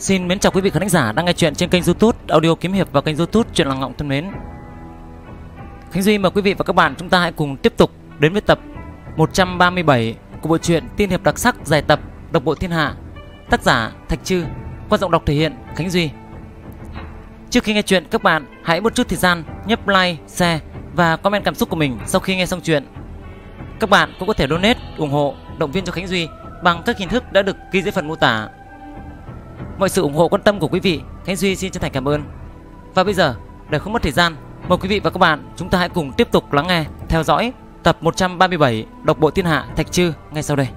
Xin mến chào quý vị khán giả đang nghe chuyện trên kênh YouTube Audio Kiếm Hiệp và kênh YouTube Chuyện Làng Ngọng thân mến. Khánh Duy mời quý vị và các bạn chúng ta hãy cùng tiếp tục đến với tập 137 của bộ truyện Tiên Hiệp đặc sắc dài tập Độc bộ thiên hạ, tác giả Thạch Trư, qua giọng đọc thể hiện Khánh Duy. Trước khi nghe chuyện, các bạn hãy một chút thời gian nhấp like, share và comment cảm xúc của mình sau khi nghe xong chuyện. Các bạn cũng có thể donate ủng hộ động viên cho Khánh Duy bằng các hình thức đã được ghi dưới phần mô tả. Mọi sự ủng hộ quan tâm của quý vị, Khánh Duy xin chân thành cảm ơn. Và bây giờ, để không mất thời gian, mời quý vị và các bạn chúng ta hãy cùng tiếp tục lắng nghe, theo dõi tập 137 Độc bộ thiên hạ Thạch Trư ngay sau đây.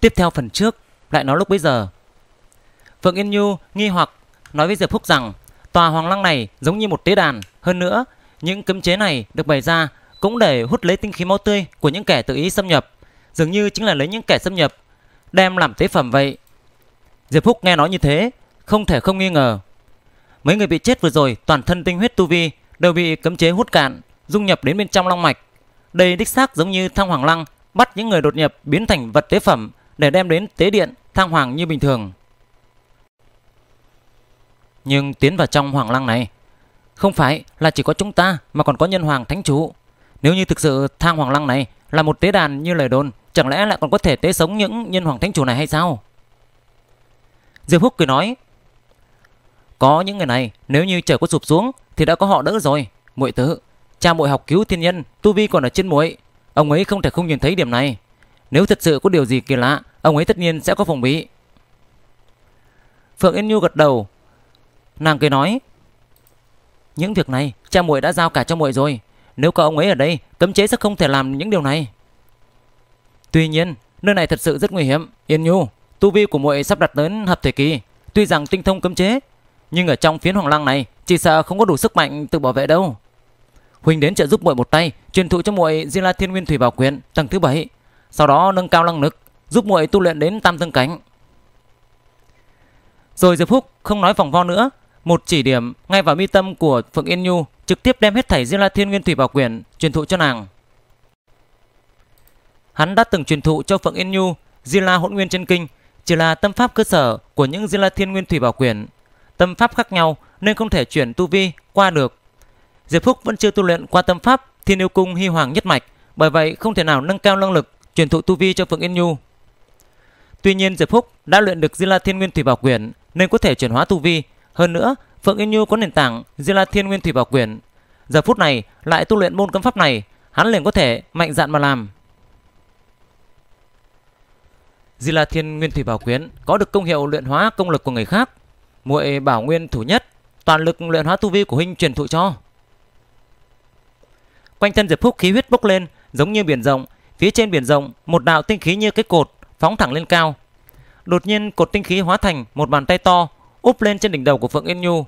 Tiếp theo phần trước, lại nói lúc bấy giờ, Phượng Yên Nhu nghi hoặc nói với Diệp Phúc rằng tòa hoàng lăng này giống như một tế đàn. Hơn nữa, những cấm chế này được bày ra cũng để hút lấy tinh khí máu tươi của những kẻ tự ý xâm nhập, dường như chính là lấy những kẻ xâm nhập đem làm tế phẩm vậy. Diệp Phúc nghe nói như thế, không thể không nghi ngờ. Mấy người bị chết vừa rồi toàn thân tinh huyết tu vi đều bị cấm chế hút cạn, dung nhập đến bên trong long mạch. Đây đích xác giống như Thang Hoàng Lăng bắt những người đột nhập biến thành vật tế phẩm để đem đến tế điện Thang Hoàng như bình thường. Nhưng tiến vào trong hoàng lăng này, không phải là chỉ có chúng ta mà còn có nhân hoàng thánh chủ. Nếu như thực sự Thang Hoàng Lăng này là một tế đàn như lời đồn, chẳng lẽ lại còn có thể tế sống những nhân hoàng thánh chủ này hay sao? Diệp Phúc cười nói, có những người này nếu như trời có sụp xuống thì đã có họ đỡ rồi. Muội tử, cha muội học cứu thiên nhân, tu vi còn ở trên muội, ông ấy không thể không nhìn thấy điểm này. Nếu thật sự có điều gì kỳ lạ, ông ấy tất nhiên sẽ có phòng bị. Phượng Yên Nhu gật đầu. Nàng cười nói, những việc này cha muội đã giao cả cho muội rồi. Nếu có ông ấy ở đây, cấm chế sẽ không thể làm những điều này. Tuy nhiên, nơi này thật sự rất nguy hiểm. Yên Nhu, tu vi của muội sắp đặt đến hợp thể kỳ, tuy rằng tinh thông cấm chế, nhưng ở trong phiến hoàng lăng này chỉ sợ không có đủ sức mạnh tự bảo vệ đâu. Huynh đến trợ giúp muội một tay, truyền thụ cho muội Di La Thiên Nguyên Thủy Bảo Quyền tầng thứ 7, sau đó nâng cao năng lực, giúp muội tu luyện đến Tam Dương Cảnh. Rồi Diệp Phúc không nói vòng vo nữa, một chỉ điểm ngay vào mi tâm của Phượng Yên Nhu, trực tiếp đem hết thảy Di La Thiên Nguyên Thủy Bảo Quyền truyền thụ cho nàng. Hắn đã từng truyền thụ cho Phượng Yên Nhu Di La Hỗn Nguyên Chân Kinh, chỉ là tâm pháp cơ sở của những Di La Thiên Nguyên Thủy Bảo Quyền. Tâm pháp khác nhau nên không thể chuyển tu vi qua được. Diệp Phúc vẫn chưa tu luyện qua tâm pháp Thiên Yêu Cung Hy Hoàng nhất mạch, bởi vậy không thể nào nâng cao năng lực truyền thụ tu vi cho Phượng Yên Nhu. Tuy nhiên Diệp Phúc đã luyện được Di La Thiên Nguyên Thủy Bảo Quyền nên có thể chuyển hóa tu vi. Hơn nữa, Phượng Yên Nhu có nền tảng Di La Thiên Nguyên Thủy Bảo Quyền, giờ phút này lại tu luyện môn cấm pháp này, hắn liền có thể mạnh dạn mà làm. Di La Thiên Nguyên Thủy Bảo Quyền có được công hiệu luyện hóa công lực của người khác. Muội bảo nguyên thủ nhất, toàn lực luyện hóa tu vi của huynh truyền thụ cho. Quanh thân Diệp Phúc khí huyết bốc lên giống như biển rộng. Phía trên biển rộng, một đạo tinh khí như cái cột phóng thẳng lên cao. Đột nhiên cột tinh khí hóa thành một bàn tay to úp lên trên đỉnh đầu của Phượng Yên Nhu.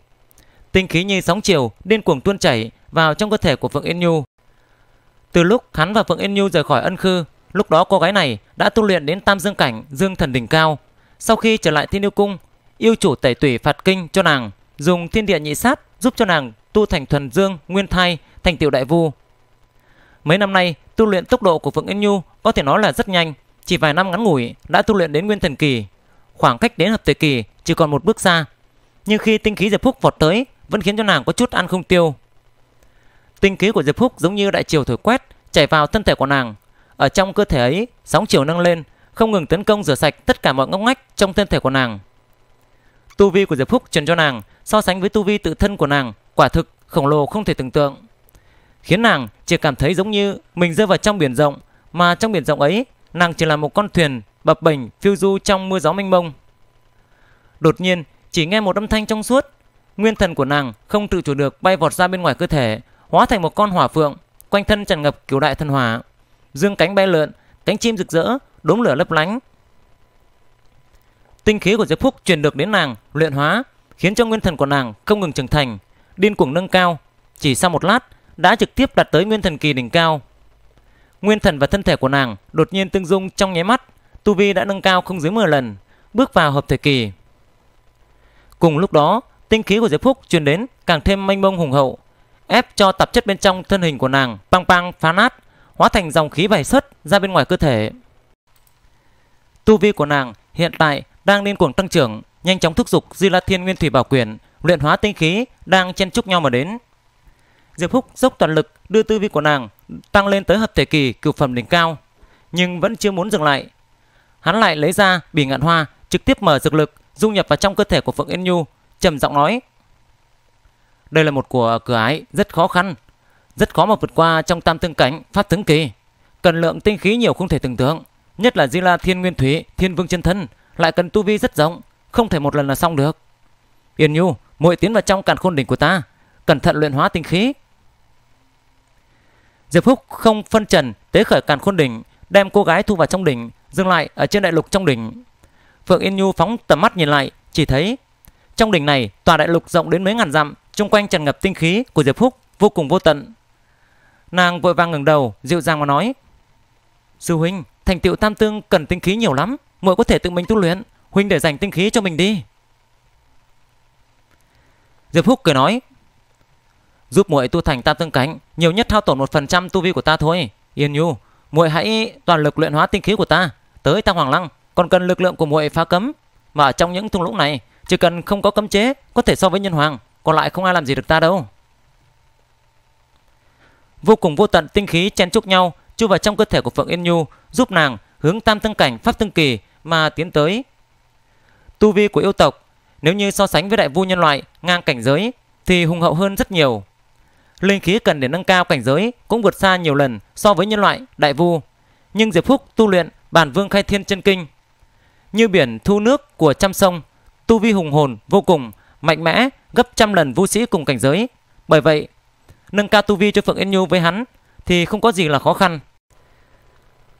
Tinh khí như sóng chiều điên cuồng tuôn chảy vào trong cơ thể của Phượng Yên Nhu. Từ lúc hắn và Phượng Yên Nhu rời khỏi Ân Khư, lúc đó cô gái này đã tu luyện đến Tam Dương Cảnh Dương Thần đỉnh cao. Sau khi trở lại Thiên Yêu Cung, yêu chủ tẩy tủy phạt kinh cho nàng, dùng thiên địa nhị sát giúp cho nàng tu thành thuần dương nguyên thai, thành tựu đại vu. Mấy năm nay tu luyện tốc độ của Phượng Yên Nhu có thể nói là rất nhanh, chỉ vài năm ngắn ngủi đã tu luyện đến Nguyên Thần Kỳ, khoảng cách đến Hợp Thể Kỳ chỉ còn một bước xa. Nhưng khi tinh khí Diệp Phúc vọt tới, vẫn khiến cho nàng có chút ăn không tiêu. Tinh khí của Diệp Phúc giống như đại triều thổi quét chảy vào thân thể của nàng, ở trong cơ thể ấy sóng chiều nâng lên, không ngừng tấn công rửa sạch tất cả mọi ngóc ngách trong thân thể của nàng. Tu vi của Diệp Phúc truyền cho nàng so sánh với tu vi tự thân của nàng quả thực khổng lồ không thể tưởng tượng, khiến nàng chỉ cảm thấy giống như mình rơi vào trong biển rộng, mà trong biển rộng ấy nàng chỉ là một con thuyền bập bềnh phiêu du trong mưa gió mênh mông. Đột nhiên chỉ nghe một âm thanh trong suốt, nguyên thần của nàng không tự chủ được bay vọt ra bên ngoài cơ thể, hóa thành một con hỏa phượng, quanh thân tràn ngập cửu đại thần hỏa, dương cánh bay lượn, cánh chim rực rỡ, đốm lửa lấp lánh. Tinh khí của Diệp Phúc truyền được đến nàng luyện hóa, khiến cho nguyên thần của nàng không ngừng trưởng thành, điên cuồng nâng cao. Chỉ sau một lát đã trực tiếp đạt tới Nguyên Thần Kỳ đỉnh cao. Nguyên thần và thân thể của nàng đột nhiên tương dung trong nháy mắt, tu vi đã nâng cao không dưới 10 lần, bước vào Hợp Thể Kỳ. Cùng lúc đó, tinh khí của Diệp Phúc truyền đến càng thêm mênh mông hùng hậu, ép cho tạp chất bên trong thân hình của nàng pang pang phá nát, hóa thành dòng khí bài xuất ra bên ngoài cơ thể. Tu vi của nàng hiện tại đang điên cuồng tăng trưởng, nhanh chóng thúc giục Di La Thiên Nguyên Thủy Bảo Quyền luyện hóa tinh khí đang chen chúc nhau mà đến. Diệp Phúc dốc toàn lực đưa tu vi của nàng tăng lên tới Hợp Thể Kỳ cửu phẩm đỉnh cao, nhưng vẫn chưa muốn dừng lại. Hắn lại lấy ra Bỉ Ngạn Hoa, trực tiếp mở dược lực dung nhập vào trong cơ thể của Phượng Yên Nhu, trầm giọng nói: "Đây là một của cửa ái rất khó khăn, rất khó mà vượt qua trong Tam Tương Cảnh Pháp Tướng Kỳ, cần lượng tinh khí nhiều không thể tưởng tượng, nhất là Di La Thiên Nguyên Thủy Thiên Vương chân thân lại cần tu vi rất rộng, không thể một lần là xong được. Yên Nhu, muội tiến vào trong Càn Khôn đỉnh của ta, cẩn thận luyện hóa tinh khí." Diệp Phúc không phân trần tế khởi Càn Khôn đỉnh, đem cô gái thu vào trong đỉnh, dừng lại ở trên đại lục trong đỉnh. Phượng Yên Nhu phóng tầm mắt nhìn lại, chỉ thấy trong đỉnh này tòa đại lục rộng đến mấy ngàn dặm, xung quanh tràn ngập tinh khí của Diệp Phúc vô cùng vô tận. Nàng vội vàng ngẩng đầu, dịu dàng mà nói: "Sư huynh, thành tựu Tam Tương cần tinh khí nhiều lắm, muội có thể tự mình tu luyện, huynh để dành tinh khí cho mình đi." Diệp Phúc cười nói: "Giúp muội tu thành Tam Tương Cảnh, nhiều nhất hao tổn 1% tu vi của ta thôi. Yên Nhu, muội hãy toàn lực luyện hóa tinh khí của ta, tới Tam Hoàng Lăng còn cần lực lượng của muội phá cấm, mà ở trong những thung lũng này chỉ cần không có cấm chế, có thể so với nhân hoàng, còn lại không ai làm gì được ta đâu." Vô cùng vô tận tinh khí chen chúc nhau chui vào trong cơ thể của Phượng Yên Nhu, giúp nàng hướng Tam Tương Cảnh Pháp Tương Kỳ mà tiến tới. Tu vi của yêu tộc nếu như so sánh với đại vu nhân loại ngang cảnh giới thì hùng hậu hơn rất nhiều. Linh khí cần để nâng cao cảnh giới cũng vượt xa nhiều lần so với nhân loại đại vu. Nhưng Diệp Phúc tu luyện Bàn Vương Khai Thiên Chân Kinh như biển thu nước của trăm sông, tu vi hùng hồn vô cùng, mạnh mẽ gấp trăm lần vu sĩ cùng cảnh giới. Bởi vậy, nâng cao tu vi cho Phượng Yên Nhu với hắn thì không có gì là khó khăn.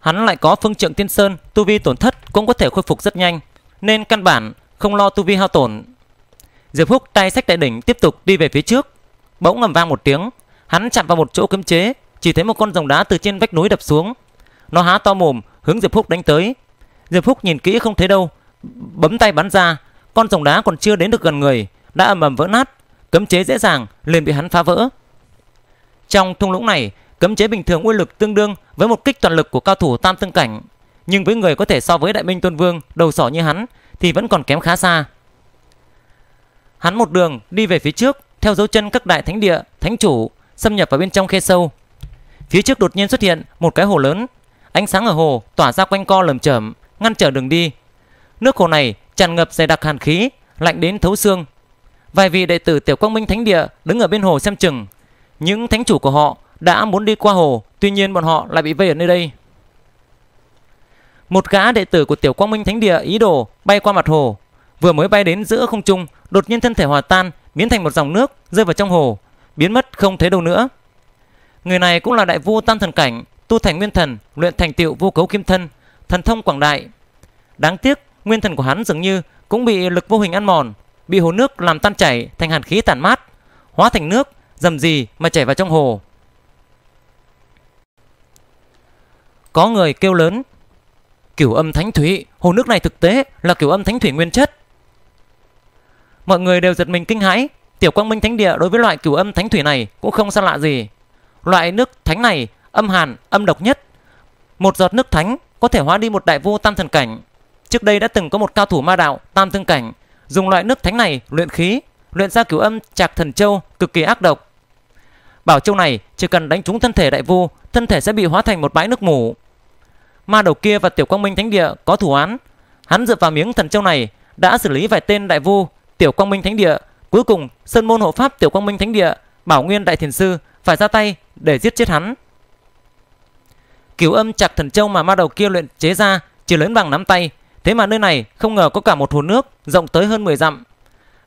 Hắn lại có Phương Trượng Tiên Sơn, tu vi tổn thất cũng có thể khôi phục rất nhanh, nên căn bản không lo tu vi hao tổn. Diệp Phúc tay sách đại đỉnh tiếp tục đi về phía trước. Bỗng ầm vang một tiếng, hắn chạm vào một chỗ cấm chế, chỉ thấy một con rồng đá từ trên vách núi đập xuống. Nó há to mồm hướng Diệp Phúc đánh tới. Diệp Phúc nhìn kỹ không thấy đâu, bấm tay bắn ra, con rồng đá còn chưa đến được gần người đã ầm ầm vỡ nát, cấm chế dễ dàng liền bị hắn phá vỡ. Trong thung lũng này, cấm chế bình thường uy lực tương đương với một kích toàn lực của cao thủ Tam Tương Cảnh, nhưng với người có thể so với Đại Minh Tôn Vương đầu sỏ như hắn thì vẫn còn kém khá xa. Hắn một đường đi về phía trước, theo dấu chân các đại thánh địa, thánh chủ, xâm nhập vào bên trong khe sâu. Phía trước đột nhiên xuất hiện một cái hồ lớn, ánh sáng ở hồ tỏa ra quanh co lởm chởm, ngăn trở đường đi. Nước hồ này tràn ngập dày đặc hàn khí, lạnh đến thấu xương. Vài vị đệ tử Tiểu Quang Minh Thánh Địa đứng ở bên hồ xem chừng. Những thánh chủ của họ đã muốn đi qua hồ, tuy nhiên bọn họ lại bị vây ở nơi đây. Một gã đệ tử của Tiểu Quang Minh Thánh Địa ý đồ bay qua mặt hồ, vừa mới bay đến giữa không trung, đột nhiên thân thể hòa tan, biến thành một dòng nước rơi vào trong hồ, biến mất không thấy đâu nữa. Người này cũng là đại vu Tam Thần Cảnh, tu thành nguyên thần, luyện thành tựu vô cấu kim thân, thần thông quảng đại. Đáng tiếc, nguyên thần của hắn dường như cũng bị lực vô hình ăn mòn, bị hồ nước làm tan chảy thành hàn khí tản mát, hóa thành nước dầm gì mà chảy vào trong hồ. Có người kêu lớn: "Cửu Âm Thánh Thủy, hồ nước này thực tế là Cửu Âm Thánh Thủy nguyên chất." Mọi người đều giật mình kinh hãi. Tiểu Quang Minh Thánh Địa đối với loại Cửu Âm Thánh Thủy này cũng không xa lạ gì. Loại nước thánh này âm hàn, âm độc nhất. Một giọt nước thánh có thể hóa đi một đại vô Tam Thần Cảnh. Trước đây đã từng có một cao thủ ma đạo Tam Tương Cảnh dùng loại nước thánh này luyện khí, luyện ra Cửu Âm Trạc Thần Châu cực kỳ ác độc. Bảo châu này chỉ cần đánh trúng thân thể đại vu, thân thể sẽ bị hóa thành một bãi nước mù. Ma đầu kia và Tiểu Quang Minh Thánh Địa có thủ án, hắn dựa vào miếng thần châu này đã xử lý vài tên đại vu Tiểu Quang Minh Thánh Địa. Cuối cùng sơn môn hộ pháp Tiểu Quang Minh Thánh Địa, Bảo Nguyên Đại Thiền Sư phải ra tay để giết chết hắn. Cửu Âm Trạc Thần Châu mà ma đầu kia luyện chế ra chỉ lớn bằng nắm tay, thế mà nơi này không ngờ có cả một hồ nước rộng tới hơn 10 dặm.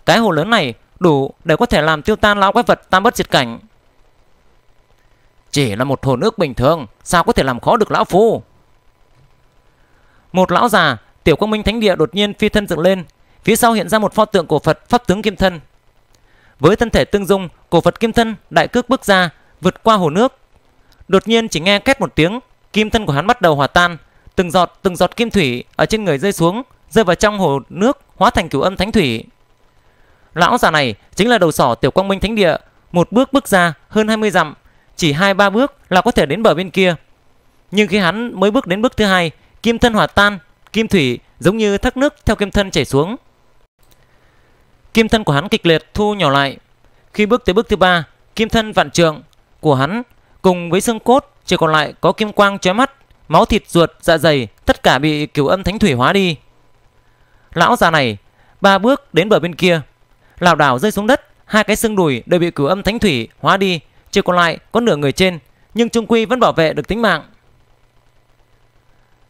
Cái hồ lớn này đủ để có thể làm tiêu tan lão quái vật Tam Bất Diệt Cảnh. "Chỉ là một hồ nước bình thường, sao có thể làm khó được lão phu?" Một lão già Tiểu Quang Minh Thánh Địa đột nhiên phi thân dựng lên, phía sau hiện ra một pho tượng của Phật Pháp Tướng Kim Thân. Với thân thể tương dung, cổ Phật kim thân đại cước bước ra, vượt qua hồ nước. Đột nhiên chỉ nghe két một tiếng, kim thân của hắn bắt đầu hòa tan, từng giọt kim thủy ở trên người rơi xuống, rơi vào trong hồ nước hóa thành cửu âm thánh thủy. Lão già này chính là đầu sỏ Tiểu Quang Minh Thánh Địa, một bước bước ra hơn 20 dặm, chỉ 2-3 bước là có thể đến bờ bên kia. Nhưng khi hắn mới bước đến bước thứ hai, kim thân hòa tan, kim thủy giống như thác nước theo kim thân chảy xuống. Kim thân của hắn kịch liệt thu nhỏ lại. Khi bước tới bước thứ ba, kim thân vạn trượng của hắn cùng với xương cốt chỉ còn lại có kim quang chói mắt, máu thịt ruột dạ dày tất cả bị cửu âm thánh thủy hóa đi. Lão già này 3 bước đến bờ bên kia, lảo đảo rơi xuống đất, hai cái xương đùi đều bị cửu âm thánh thủy hóa đi, chỉ còn lại có nửa người trên, nhưng trung quy vẫn bảo vệ được tính mạng.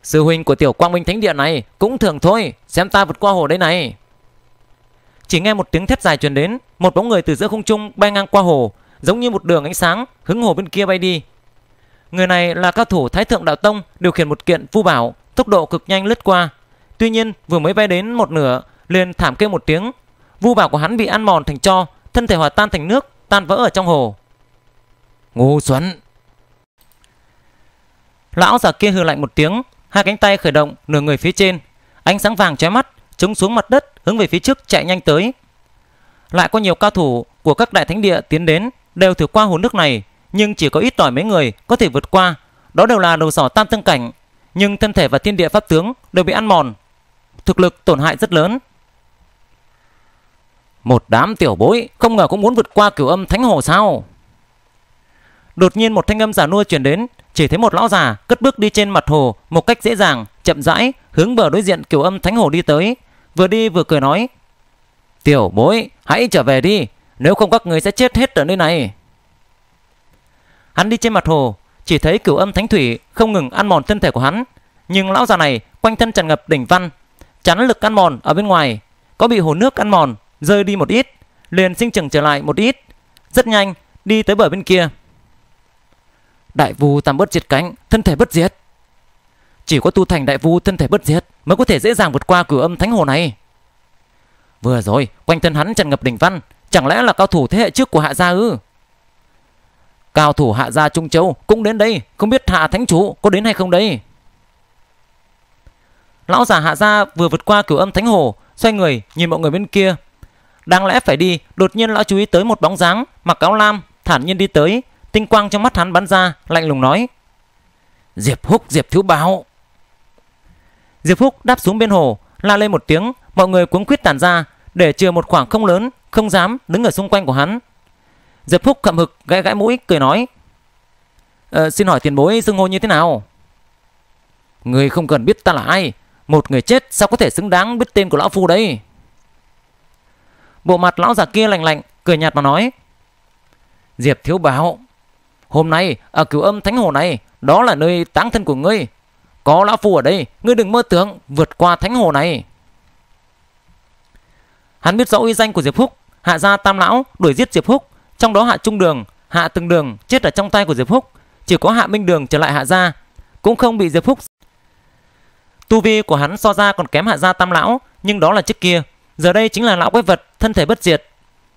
Sư huynh của Tiểu Quang Minh Thánh Địa này cũng thường thôi, xem ta vượt qua hồ đây này. Chỉ nghe một tiếng thét dài truyền đến, một bóng người từ giữa không trung bay ngang qua hồ, giống như một đường ánh sáng hướng hồ bên kia bay đi. Người này là cao thủ Thái Thượng Đạo Tông, điều khiển một kiện phu bảo, tốc độ cực nhanh lướt qua. Tuy nhiên vừa mới bay đến một nửa liền thảm kêu một tiếng, vu bảo của hắn bị ăn mòn thành tro, thân thể hòa tan thành nước, tan vỡ ở trong hồ. Ngu xuẩn! Lão già kia hừ lạnh một tiếng, hai cánh tay khởi động, nửa người phía trên, ánh sáng vàng chói mắt chống xuống mặt đất, hướng về phía trước chạy nhanh tới. Lại có nhiều cao thủ của các đại thánh địa tiến đến, đều thử qua hồ nước này, nhưng chỉ có ít ỏi mấy người có thể vượt qua. Đó đều là đầu sỏ Tam Dương Cảnh, nhưng thân thể và thiên địa pháp tướng đều bị ăn mòn, thực lực tổn hại rất lớn. Một đám tiểu bối không ngờ cũng muốn vượt qua cửu âm thánh hồ sao? Đột nhiên một thanh âm già nua truyền đến, chỉ thấy một lão già cất bước đi trên mặt hồ một cách dễ dàng, chậm rãi hướng bờ đối diện cửu âm thánh hồ đi tới, vừa đi vừa cười nói: "Tiểu bối, hãy trở về đi, nếu không các người sẽ chết hết ở nơi này." Hắn đi trên mặt hồ, chỉ thấy cửu âm thánh thủy không ngừng ăn mòn thân thể của hắn, nhưng lão già này quanh thân tràn ngập đỉnh văn, chắn lực ăn mòn ở bên ngoài, có bị hồ nước ăn mòn, rơi đi một ít, liền sinh trưởng trở lại một ít, rất nhanh đi tới bờ bên kia. Đại vu tam bất diệt cánh, thân thể bất diệt. Chỉ có tu thành đại vu thân thể bất diệt mới có thể dễ dàng vượt qua cửu âm thánh hồ này. Vừa rồi quanh thân hắn tràn ngập đỉnh văn, chẳng lẽ là cao thủ thế hệ trước của Hạ gia ư? Cao thủ Hạ gia Trung Châu cũng đến đây, không biết Hạ thánh chủ có đến hay không đây. Lão già Hạ gia vừa vượt qua cửu âm thánh hồ, xoay người nhìn mọi người bên kia, đáng lẽ phải đi, đột nhiên lão chú ý tới một bóng dáng mặc áo lam thản nhiên đi tới, tinh quang trong mắt hắn bắn ra, lạnh lùng nói: "Diệp Phúc, Diệp thiếu báo." Diệp Phúc đáp xuống bên hồ, la lên một tiếng, mọi người cuống quýt tản ra, để chừa một khoảng không lớn, không dám đứng ở xung quanh của hắn. Diệp Phúc khậm hực gãi gãi mũi cười nói: "Xin hỏi tiền bối xưng hô như thế nào?" "Người không cần biết ta là ai, một người chết sao có thể xứng đáng biết tên của lão phu đấy." Bộ mặt lão già kia lạnh lạnh, cười nhạt mà nói: "Diệp thiếu báo, hôm nay ở cửu âm thánh hồ này, đó là nơi táng thân của ngươi. Có lão phu ở đây, ngươi đừng mơ tưởng vượt qua thánh hồ này." Hắn biết rõ uy danh của Diệp Phúc, Hạ gia tam lão đuổi giết Diệp Phúc, trong đó Hạ Trung Đường, Hạ Từng Đường chết ở trong tay của Diệp Phúc, chỉ có Hạ Minh Đường trở lại Hạ gia, cũng không bị Diệp Phúc. Tu vi của hắn so ra còn kém Hạ gia tam lão, nhưng đó là trước kia, giờ đây chính là lão quái vật thân thể bất diệt.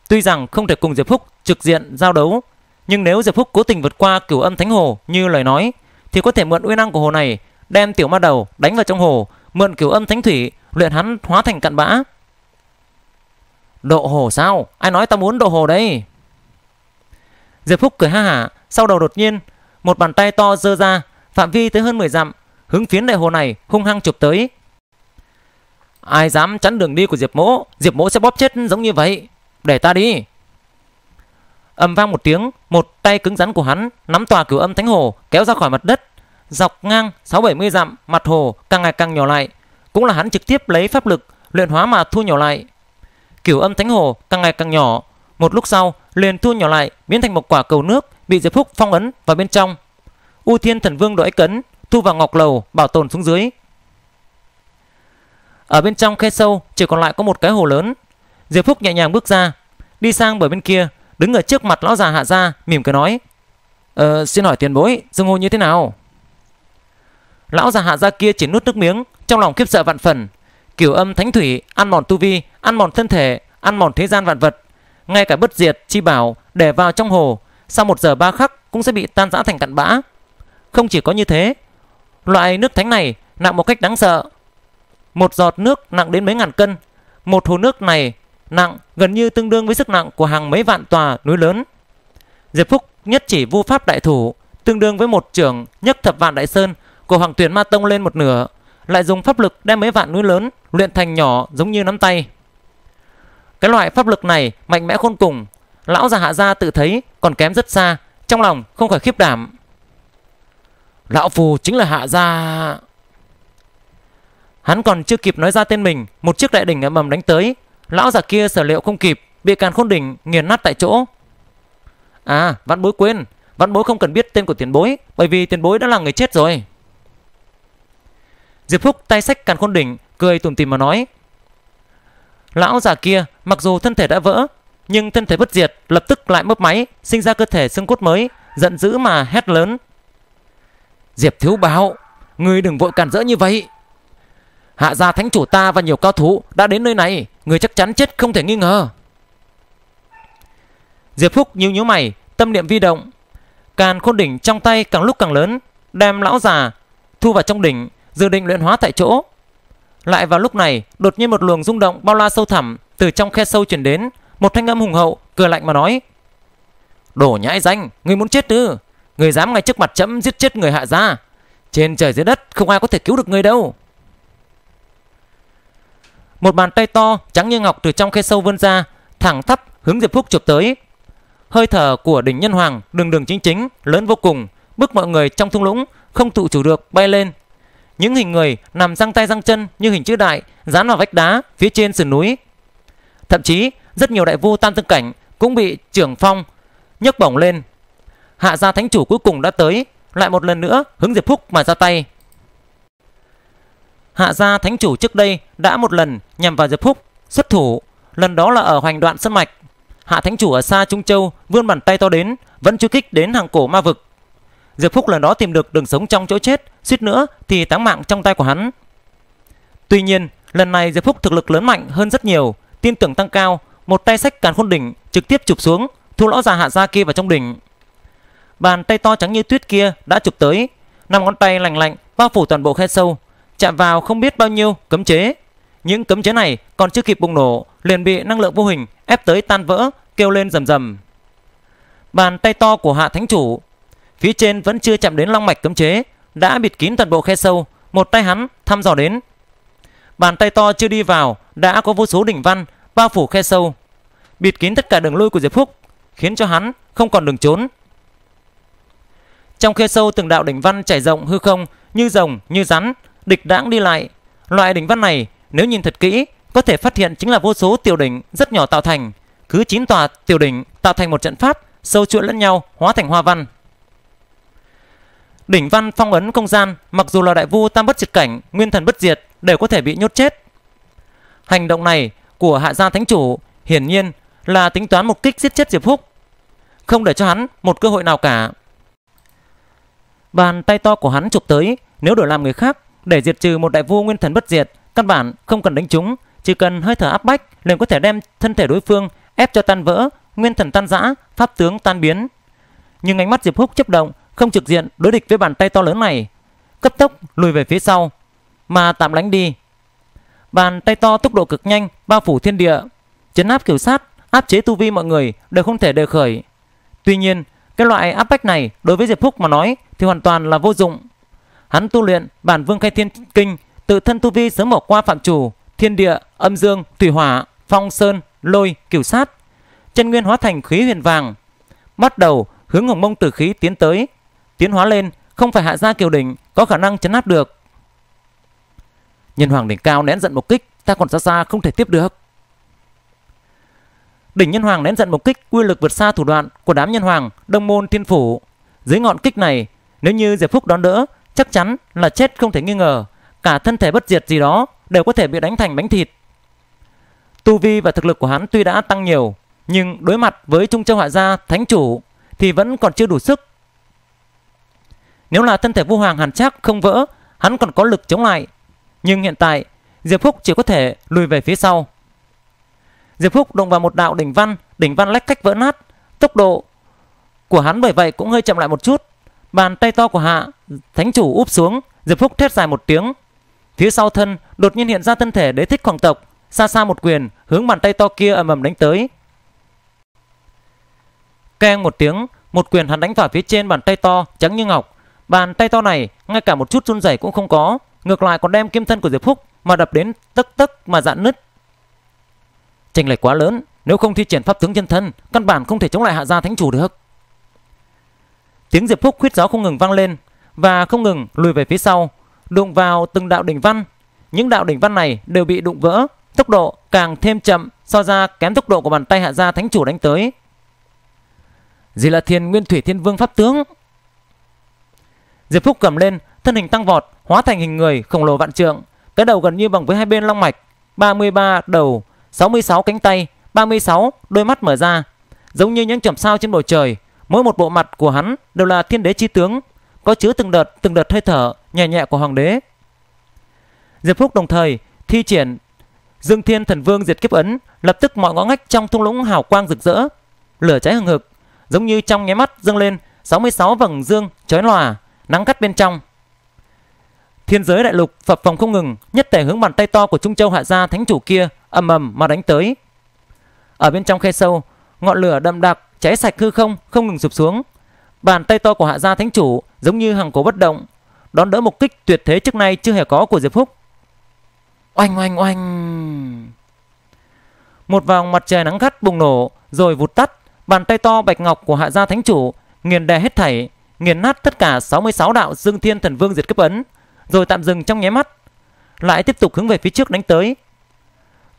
Tuy rằng không thể cùng Diệp Phúc trực diện giao đấu, nhưng nếu Diệp Phúc cố tình vượt qua cửu âm thánh hồ như lời nói, thì có thể mượn uy năng của hồ này đem tiểu ma đầu đánh vào trong hồ, mượn cửu âm thánh thủy luyện hắn hóa thành cặn bã. Độ hồ sao? Ai nói ta muốn độ hồ đấy? Diệp Phúc cười ha hả, sau đầu đột nhiên một bàn tay to giơ ra, phạm vi tới hơn 10 dặm, hướng phiến đại hồ này hung hăng chụp tới. Ai dám chắn đường đi của Diệp mỗ, Diệp mỗ sẽ bóp chết giống như vậy. Để ta đi! Ầm vang một tiếng, một tay cứng rắn của hắn nắm tòa cửu âm thánh hồ kéo ra khỏi mặt đất, dọc ngang 6-70 dặm, mặt hồ càng ngày càng nhỏ lại, cũng là hắn trực tiếp lấy pháp lực luyện hóa mà thu nhỏ lại. Cửu âm thánh hồ càng ngày càng nhỏ, một lúc sau liền thu nhỏ lại, biến thành một quả cầu nước bị Diệp Phúc phong ấn vào bên trong. U Thiên Thần Vương đội cấn thu vào ngọc lầu bảo tồn xuống dưới. Ở bên trong khe sâu chỉ còn lại có một cái hồ lớn. Diệp Phúc nhẹ nhàng bước ra, đi sang bờ bên kia, đứng ở trước mặt lão già Hạ gia, mỉm cười nói: "Xin hỏi tiền bối xưng hô như thế nào?" Lão già Hạ gia kia chỉ nuốt nước miếng, trong lòng khiếp sợ vạn phần. Cửu âm thánh thủy ăn mòn tu vi, ăn mòn thân thể, ăn mòn thế gian vạn vật, ngay cả bất diệt chi bảo để vào trong hồ, sau 1 giờ 3 khắc cũng sẽ bị tan rã thành cặn bã. Không chỉ có như thế, loại nước thánh này nặng một cách đáng sợ. Một giọt nước nặng đến mấy ngàn cân, một hồ nước này nặng gần như tương đương với sức nặng của hàng mấy vạn tòa núi lớn. Diệp Phúc nhất chỉ vu pháp đại thủ, tương đương với một trưởng nhấc thập vạn đại sơn của Hoàng Tuyền Ma Tông lên một nửa, lại dùng pháp lực đem mấy vạn núi lớn luyện thành nhỏ giống như nắm tay. Cái loại pháp lực này mạnh mẽ khôn cùng, lão già Hạ Gia tự thấy còn kém rất xa, trong lòng không khỏi khiếp đảm. Lão phù chính là Hạ Gia. Hắn còn chưa kịp nói ra tên mình, một chiếc đại đỉnh ầm ầm đánh tới, lão già kia sở liệu không kịp, bị Càn Khôn đỉnh nghiền nát tại chỗ. À, vãn bối quên, vãn bối không cần biết tên của tiền bối, bởi vì tiền bối đã là người chết rồi. Diệp Phúc tay xách Càn Khôn đỉnh, cười tủm tỉm mà nói. Lão già kia mặc dù thân thể đã vỡ, nhưng thân thể bất diệt lập tức lại mấp máy, sinh ra cơ thể xương cốt mới, giận dữ mà hét lớn. Diệp thiếu báo, ngươi đừng vội cản rỡ như vậy. Hạ gia thánh chủ ta và nhiều cao thủ đã đến nơi này, ngươi chắc chắn chết không thể nghi ngờ. Diệp Phúc nhíu nhíu mày, tâm niệm vi động, Càn Khôn đỉnh trong tay càng lúc càng lớn, đem lão già thu vào trong đỉnh, dự định luyện hóa tại chỗ. Lại vào lúc này, đột nhiên một luồng rung động bao la sâu thẳm từ trong khe sâu truyền đến, một thanh âm hùng hậu cười lạnh mà nói: "Đồ nhãi danh, ngươi muốn chết ư? Ngươi dám ngay trước mặt chấm giết chết người Hạ gia, trên trời dưới đất không ai có thể cứu được ngươi đâu." Một bàn tay to trắng như ngọc từ trong khe sâu vươn ra, thẳng tắp hướng Diệp Phúc chụp tới. Hơi thở của đỉnh nhân hoàng đường đường chính chính, lớn vô cùng, bức mọi người trong thung lũng không tự chủ được bay lên. Những hình người nằm răng tay răng chân như hình chữ đại dán vào vách đá phía trên sườn núi. Thậm chí rất nhiều đại vu Tam Dương Cảnh cũng bị Trưởng Phong nhấc bổng lên. Hạ gia thánh chủ cuối cùng đã tới, lại một lần nữa hướng Diệp Phúc mà ra tay. Hạ gia thánh chủ trước đây đã một lần nhằm vào Diệp Phúc xuất thủ, lần đó là ở Hoành Đoạn Sân Mạch. Hạ thánh chủ ở xa Trung Châu vươn bàn tay to đến, vẫn truy kích đến hàng cổ ma vực. Diệp Phúc lần đó tìm được đường sống trong chỗ chết, suýt nữa thì táng mạng trong tay của hắn. Tuy nhiên, lần này Diệp Phúc thực lực lớn mạnh hơn rất nhiều, tin tưởng tăng cao, một tay sách Càn Khôn đỉnh trực tiếp chụp xuống, thu lão già Hạ gia kia vào trong đỉnh. Bàn tay to trắng như tuyết kia đã chụp tới, 5 ngón tay lành lạnh bao phủ toàn bộ khe sâu, chạm vào không biết bao nhiêu cấm chế. Những cấm chế này còn chưa kịp bùng nổ, liền bị năng lượng vô hình ép tới tan vỡ, kêu lên rầm rầm. Bàn tay to của Hạ thánh chủ phía trên vẫn chưa chạm đến long mạch cấm chế, đã bịt kín toàn bộ khe sâu, một tay hắn thăm dò đến. Bàn tay to chưa đi vào, đã có vô số đỉnh văn bao phủ khe sâu, bịt kín tất cả đường lui của Diệp Phúc, khiến cho hắn không còn đường trốn. Trong khe sâu, từng đạo đỉnh văn trải rộng hư không, như rồng như rắn, địch đãng đi lại. Loại đỉnh văn này nếu nhìn thật kỹ, có thể phát hiện chính là vô số tiểu đỉnh rất nhỏ tạo thành, cứ 9 tòa tiểu đỉnh tạo thành một trận pháp, sâu chuỗi lẫn nhau hóa thành hoa văn. Đỉnh văn phong ấn không gian, mặc dù là đại vu Tam Bất Diệt Cảnh, Nguyên Thần Bất Diệt đều có thể bị nhốt chết. Hành động này của Hạ gia thánh chủ hiển nhiên là tính toán một kích giết chết Diệp Phúc, không để cho hắn một cơ hội nào cả. Bàn tay to của hắn chụp tới, nếu đổi làm người khác, để diệt trừ một đại vu Nguyên Thần Bất Diệt, căn bản không cần đánh trúng, chỉ cần hơi thở áp bách liền có thể đem thân thể đối phương ép cho tan vỡ, nguyên thần tan rã, pháp tướng tan biến. Nhưng ánh mắt Diệp Phúc chấp động, không trực diện đối địch với bàn tay to lớn này, cấp tốc lùi về phía sau mà tạm lánh đi. Bàn tay to tốc độ cực nhanh bao phủ thiên địa, chấn áp kiểu sát, áp chế tu vi mọi người đều không thể đề khởi. Tuy nhiên, cái loại áp bách này đối với Diệp Phúc mà nói thì hoàn toàn là vô dụng. Hắn tu luyện Bản Vương Khai Thiên Kinh, tự thân tu vi sớm bỏ qua phạm chủ thiên địa, âm dương, thủy hỏa, phong sơn, lôi, kiểu sát, chân nguyên hóa thành khí huyền vàng, bắt đầu hướng hồng mông tử khí tiến tới, tiến hóa lên, không phải Hạ gia kiều đỉnh có khả năng chấn áp được. Nhân hoàng đỉnh cao nén giận một kích, ta còn xa xa không thể tiếp được. Đỉnh nhân hoàng nén giận một kích uy lực vượt xa thủ đoạn của đám nhân hoàng Đông Môn Thiên Phủ. Dưới ngọn kích này, nếu như Diệp Phúc đón đỡ, chắc chắn là chết không thể nghi ngờ, cả thân thể bất diệt gì đó đều có thể bị đánh thành bánh thịt. Tu vi và thực lực của hắn tuy đã tăng nhiều, nhưng đối mặt với Trung Châu Hạ gia thánh chủ thì vẫn còn chưa đủ sức. Nếu là thân thể Vũ Hoàng Hàn Trác không vỡ, hắn còn có lực chống lại, nhưng hiện tại Diệp Phúc chỉ có thể lùi về phía sau. Diệp Phúc đụng vào một đạo đỉnh văn lách cách vỡ nát, tốc độ của hắn bởi vậy cũng hơi chậm lại một chút. Bàn tay to của Hạ Thánh Chủ úp xuống, Diệp Phúc thét dài một tiếng. Phía sau thân đột nhiên hiện ra thân thể đế thích hoàng tộc, xa xa một quyền hướng bàn tay to kia ầm ầm đánh tới. Keng một tiếng, một quyền hắn đánh vào phía trên bàn tay to trắng như ngọc. Bàn tay to này ngay cả một chút run rẩy cũng không có, ngược lại còn đem kim thân của Diệp Phúc mà đập đến tấc tấc mà dạn nứt. Chênh lệch quá lớn, nếu không thi triển pháp tướng chân thân, căn bản không thể chống lại Hạ Gia Thánh Chủ được. Tiếng Diệp Phúc khuyết giáo không ngừng vang lên và không ngừng lùi về phía sau, đụng vào từng đạo đỉnh văn. Những đạo đỉnh văn này đều bị đụng vỡ, tốc độ càng thêm chậm, so ra kém tốc độ của bàn tay Hạ Gia Thánh Chủ đánh tới. Di La Thiên Nguyên Thủy Thiên Vương pháp tướng. Diệp Phúc cầm lên, thân hình tăng vọt, hóa thành hình người khổng lồ vạn trượng, cái đầu gần như bằng với hai bên long mạch, 33 đầu, 66 cánh tay, 36 đôi mắt mở ra, giống như những chòm sao trên bầu trời. Mỗi một bộ mặt của hắn đều là thiên đế chi tướng, có chứa từng đợt hơi thở nhẹ nhẹ của hoàng đế. Diệp Phúc đồng thời thi triển Dương Thiên Thần Vương Diệt Kiếp Ấn, lập tức mọi ngõ ngách trong thung lũng hào quang rực rỡ, lửa cháy hừng hực, giống như trong nháy mắt dâng lên 66 vầng dương chói lòa, nắng cắt bên trong. Thiên giới đại lục phập phồng không ngừng, nhất tề hướng bàn tay to của Trung Châu Hạ Gia Thánh Chủ kia ầm ầm mà đánh tới. Ở bên trong khe sâu, ngọn lửa đậm đặc cháy sạch hư không, không ngừng sụp xuống. Bàn tay to của Hạ Gia Thánh Chủ giống như hằng cổ bất động, đón đỡ một kích tuyệt thế trước nay chưa hề có của Diệp Phúc. Oanh oanh oanh, một vòng mặt trời nắng gắt bùng nổ rồi vụt tắt. Bàn tay to bạch ngọc của Hạ Gia Thánh Chủ nghiền đè hết thảy, nghiền nát tất cả 66 đạo Dương Thiên Thần Vương Diệt Kiếp Ấn, rồi tạm dừng trong nháy mắt, lại tiếp tục hướng về phía trước đánh tới.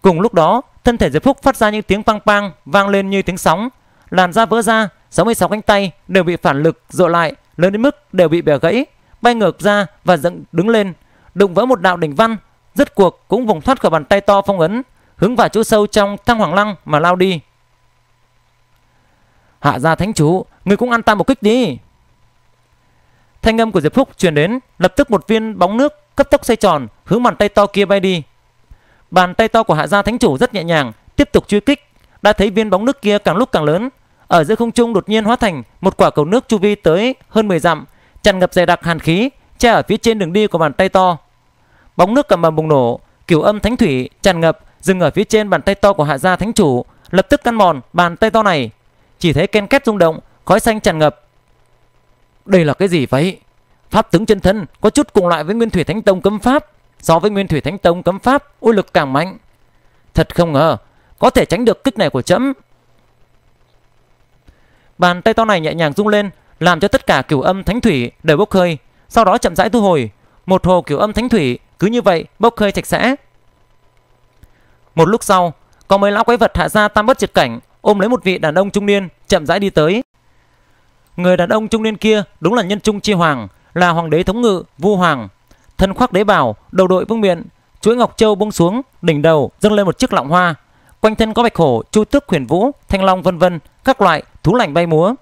Cùng lúc đó, thân thể Diệp Phúc phát ra những tiếng pang pang vang lên như tiếng sóng, làn da vỡ ra, 66 cánh tay đều bị phản lực dội lại, lớn đến mức đều bị bẻ gãy, bay ngược ra và dựng đứng lên, đụng vỡ một đạo đỉnh văn, rứt cuộc cũng vùng thoát khỏi bàn tay to phong ấn, hướng vào chỗ sâu trong Thang Hoàng Lăng mà lao đi. Hạ Gia Thánh Chủ, người cũng ăn ta một kích đi. Thanh âm của Diệp Phúc truyền đến, lập tức một viên bóng nước cấp tốc xoay tròn hướng bàn tay to kia bay đi. Bàn tay to của Hạ Gia Thánh Chủ rất nhẹ nhàng tiếp tục truy kích, đã thấy viên bóng nước kia càng lúc càng lớn, ở giữa không trung đột nhiên hóa thành một quả cầu nước chu vi tới hơn 10 dặm, tràn ngập dày đặc hàn khí, che ở phía trên đường đi của bàn tay to. Bóng nước cầm mầm bùng nổ, Cửu Âm Thánh Thủy tràn ngập dừng ở phía trên bàn tay to của Hạ Gia Thánh Chủ, lập tức căn mòn bàn tay to này. Chỉ thấy ken két rung động, khói xanh tràn ngập. Đây là cái gì vậy? Pháp tướng chân thân có chút cùng loại với Nguyên Thủy Thánh Tông cấm pháp, so với Nguyên Thủy Thánh Tông cấm pháp uy lực càng mạnh. Thật không ngờ có thể tránh được kích này của trẫm. Bàn tay to này nhẹ nhàng rung lên, làm cho tất cả Cửu Âm Thánh Thủy đều bốc hơi, sau đó chậm rãi thu hồi. Một hồ Cửu Âm Thánh Thủy cứ như vậy bốc hơi sạch sẽ. Một lúc sau, có mấy lão quái vật Hạ Gia Tam Bất Triệt Cảnh ôm lấy một vị đàn ông trung niên chậm rãi đi tới. Người đàn ông trung niên kia đúng là nhân trung chi hoàng, là hoàng đế thống ngự Vu Hoàng, thân khoác đế bào, đầu đội vương miện, chuỗi ngọc châu buông xuống, đỉnh đầu dâng lên một chiếc lọng hoa, quanh thân có bạch hổ, chu tước, huyền vũ, thanh long vân vân các loại thú lành bay múa.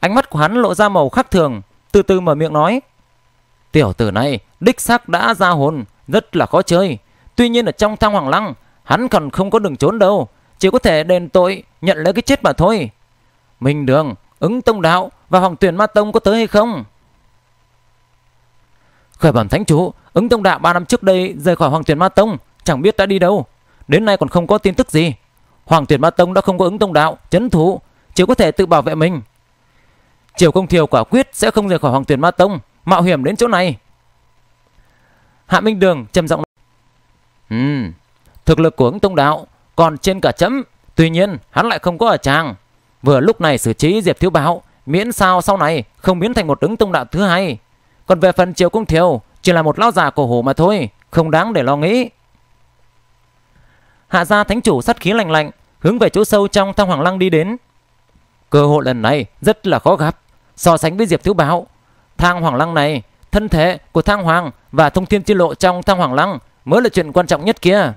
Ánh mắt của hắn lộ ra màu khác thường, từ từ mở miệng nói: "Tiểu tử này đích xác đã ra hồn, rất là khó chơi. Tuy nhiên ở trong Thang Hoàng Lăng, hắn còn không có đường trốn đâu, chỉ có thể đền tội nhận lấy cái chết mà thôi. Minh Đường, Ứng Tông Đạo và Hoàng Tuyền Ma Tông có tới hay không?" "Khởi bẩm Thánh Chủ, Ứng Tông Đạo 3 năm trước đây rời khỏi Hoàng Tuyền Ma Tông, chẳng biết đã đi đâu, đến nay còn không có tin tức gì. Hoàng Tuyền Ma Tông đã không có Ứng Tông Đạo trấn thủ, chỉ có thể tự bảo vệ mình. Triều Công Thiều quả quyết sẽ không rời khỏi Hoàng Tuyền Ma Tông, mạo hiểm đến chỗ này." Hạ Minh Đường trầm giọng nói: "Thực lực của Ứng Tông Đạo còn trên cả chấm, tuy nhiên hắn lại không có ở tràng. Vừa lúc này xử trí Diệp Thiếu Bảo, miễn sao sau này không biến thành một Ứng Tông Đạo thứ hai. Còn về phần Triều Công Thiều, chỉ là một lão già cổ hủ mà thôi, không đáng để lo nghĩ." Hạ Gia Thánh Chủ sát khí lạnh lạnh, hướng về chỗ sâu trong Thang Hoàng Lăng đi đến. Cơ hội lần này rất là khó gặp, so sánh với Diệp Thiếu Bảo, Thang Hoàng Lăng này, thân thể của Thang Hoàng và thông thiên chi lộ trong Thang Hoàng Lăng mới là chuyện quan trọng nhất kia.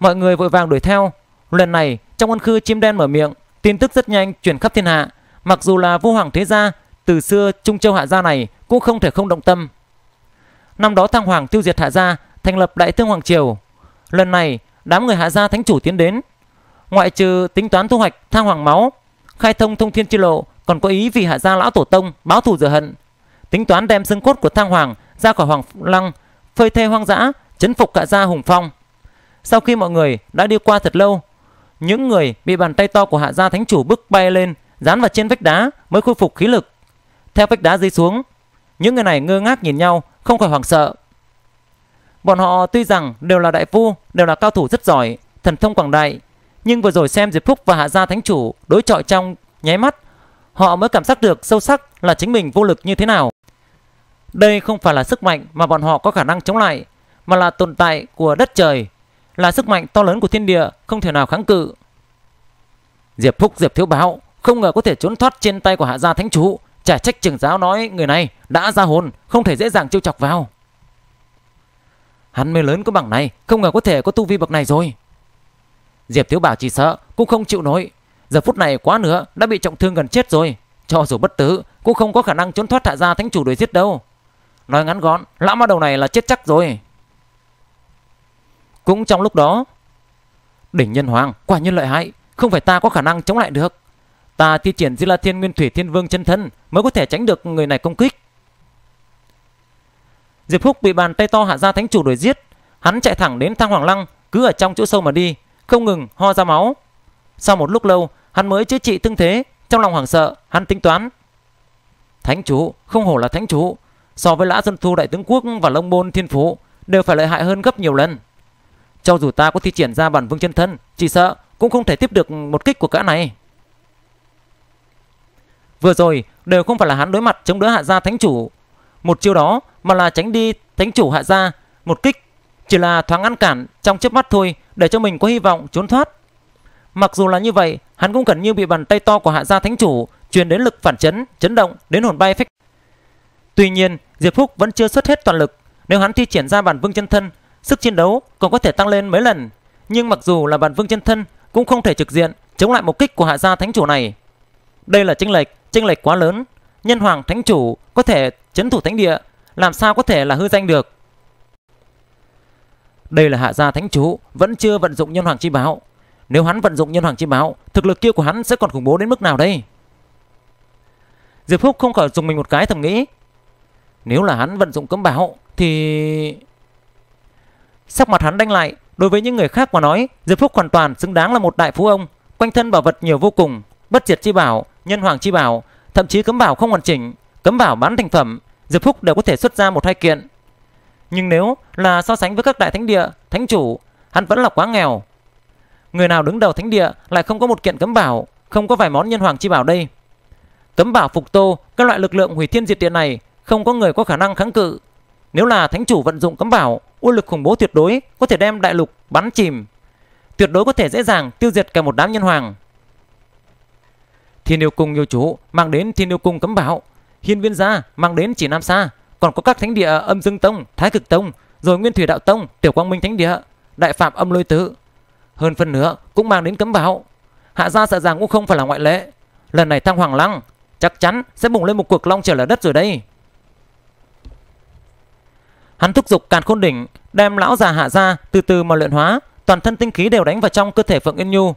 Mọi người vội vàng đuổi theo. Lần này trong Ân Khư chim đen mở miệng, tin tức rất nhanh chuyển khắp thiên hạ. Mặc dù là Vu Hoàng thế gia, từ xưa Trung Châu Hạ Gia này cũng không thể không động tâm. Năm đó Thang Hoàng tiêu diệt Hạ Gia, thành lập Đại Thương Hoàng Triều. Lần này đám người Hạ gia thánh chủ tiến đến. Ngoại trừ tính toán thu hoạch thang hoàng máu, khai thông thông thiên chi lộ, còn có ý vì Hạ gia lão tổ tông báo thù rửa hận, tính toán đem xương cốt của thang hoàng ra khỏi hoàng lăng, phơi thê hoang dã, chấn phục Hạ gia hùng phong. Sau khi mọi người đã đi qua thật lâu, những người bị bàn tay to của Hạ gia thánh chủ bức bay lên, dán vào trên vách đá mới khôi phục khí lực. Theo vách đá rơi xuống, những người này ngơ ngác nhìn nhau, không khỏi hoảng sợ. Bọn họ tuy rằng đều là đại phu, đều là cao thủ rất giỏi, thần thông quảng đại, nhưng vừa rồi xem Diệp Phúc và Hạ gia thánh chủ đối chọi trong nháy mắt, họ mới cảm giác được sâu sắc là chính mình vô lực như thế nào. Đây không phải là sức mạnh mà bọn họ có khả năng chống lại, mà là tồn tại của đất trời, là sức mạnh to lớn của thiên địa không thể nào kháng cự. Diệp Phúc, Diệp thiếu báo không ngờ có thể trốn thoát trên tay của Hạ gia thánh chủ, chả trách trưởng giáo nói người này đã ra hồn, không thể dễ dàng trêu chọc vào. Hắn mới lớn có bằng này, không ngờ có thể có tu vi bậc này rồi. Diệp thiếu bảo chỉ sợ cũng không chịu nổi, giờ phút này quá nữa đã bị trọng thương gần chết rồi, cho dù bất tử cũng không có khả năng trốn thoát Hạ gia thánh chủ đuổi giết đâu. Nói ngắn gọn, lão ma đầu này là chết chắc rồi. Cũng trong lúc đó, đỉnh nhân hoàng quả nhiên lợi hại, không phải ta có khả năng chống lại được. Ta thi triển Di La Thiên Nguyên Thủy Thiên Vương chân thân mới có thể tránh được người này công kích. Diệp Phúc bị bàn tay to Hạ gia thánh chủ đuổi giết, hắn chạy thẳng đến Thang Hoàng Lăng, cứ ở trong chỗ sâu mà đi, không ngừng ho ra máu. Sau một lúc lâu, hắn mới chữa trị thương thế, trong lòng hoảng sợ, hắn tính toán. Thánh chủ, không hổ là thánh chủ, so với Lã Dân Thu đại tướng quốc và Long Môn Thiên Phú đều phải lợi hại hơn gấp nhiều lần. Cho dù ta có thi triển ra bản vương chân thân, chỉ sợ cũng không thể tiếp được một kích của gã này. Vừa rồi đều không phải là hắn đối mặt chống đỡ Hạ gia thánh chủ một chiêu đó, mà là tránh đi thánh chủ Hạ gia một kích, chỉ là thoáng ngăn cản trong chớp mắt thôi, để cho mình có hy vọng trốn thoát. Mặc dù là như vậy, hắn cũng gần như bị bàn tay to của Hạ gia thánh chủ truyền đến lực phản chấn, chấn động đến hồn bay phách. Tuy nhiên, Diệp Phúc vẫn chưa xuất hết toàn lực, nếu hắn thi triển ra bản vương chân thân, sức chiến đấu còn có thể tăng lên mấy lần, nhưng mặc dù là bản vương chân thân cũng không thể trực diện chống lại một kích của Hạ gia thánh chủ này. Đây là chênh lệch quá lớn, nhân hoàng thánh chủ có thể trấn thủ thánh địa, làm sao có thể là hư danh được. Đây là Hạ gia thánh chủ vẫn chưa vận dụng nhân hoàng chi báo, nếu hắn vận dụng nhân hoàng chi báo, thực lực kia của hắn sẽ còn khủng bố đến mức nào đây. Diệp Phúc không khỏi dùng mình một cái, thầm nghĩ, nếu là hắn vận dụng cấm báo thì... Sắc mặt hắn đanh lại, đối với những người khác mà nói, Diệp Phúc hoàn toàn xứng đáng là một đại phú ông, quanh thân bảo vật nhiều vô cùng, bất diệt chi bảo, nhân hoàng chi bảo, thậm chí cấm bảo không hoàn chỉnh, cấm bảo bán thành phẩm, Diệp Phúc đều có thể xuất ra một hai kiện. Nhưng nếu là so sánh với các đại thánh địa, thánh chủ, hắn vẫn là quá nghèo. Người nào đứng đầu thánh địa lại không có một kiện cấm bảo, không có vài món nhân hoàng chi bảo đây. Cấm bảo phục tô, các loại lực lượng hủy thiên diệt địa này không có người có khả năng kháng cự. Nếu là thánh chủ vận dụng cấm bảo, uy lực khủng bố tuyệt đối, có thể đem đại lục bắn chìm, tuyệt đối có thể dễ dàng tiêu diệt cả một đám nhân hoàng. Thiên Yêu Cung yêu chủ mang đến Thiên Yêu Cung cấm bảo, Hiên Viên Gia mang đến chỉ Nam Sa, còn có các thánh địa Âm Dương Tông, Thái Cực Tông, rồi Nguyên Thủy Đạo Tông, Tiểu Quang Minh Thánh Địa, Đại Phạm Âm Lôi Tứ. Hơn phần nữa cũng mang đến cấm bảo. Hạ gia sợ rằng cũng không phải là ngoại lệ. Lần này Thang Hoàng Lăng chắc chắn sẽ bùng lên một cuộc long trời lở đất rồi đây. Hắn thúc giục Càn Khôn Đỉnh, đem lão già Hạ gia từ từ mà luyện hóa, toàn thân tinh khí đều đánh vào trong cơ thể Phượng Yên Nhu.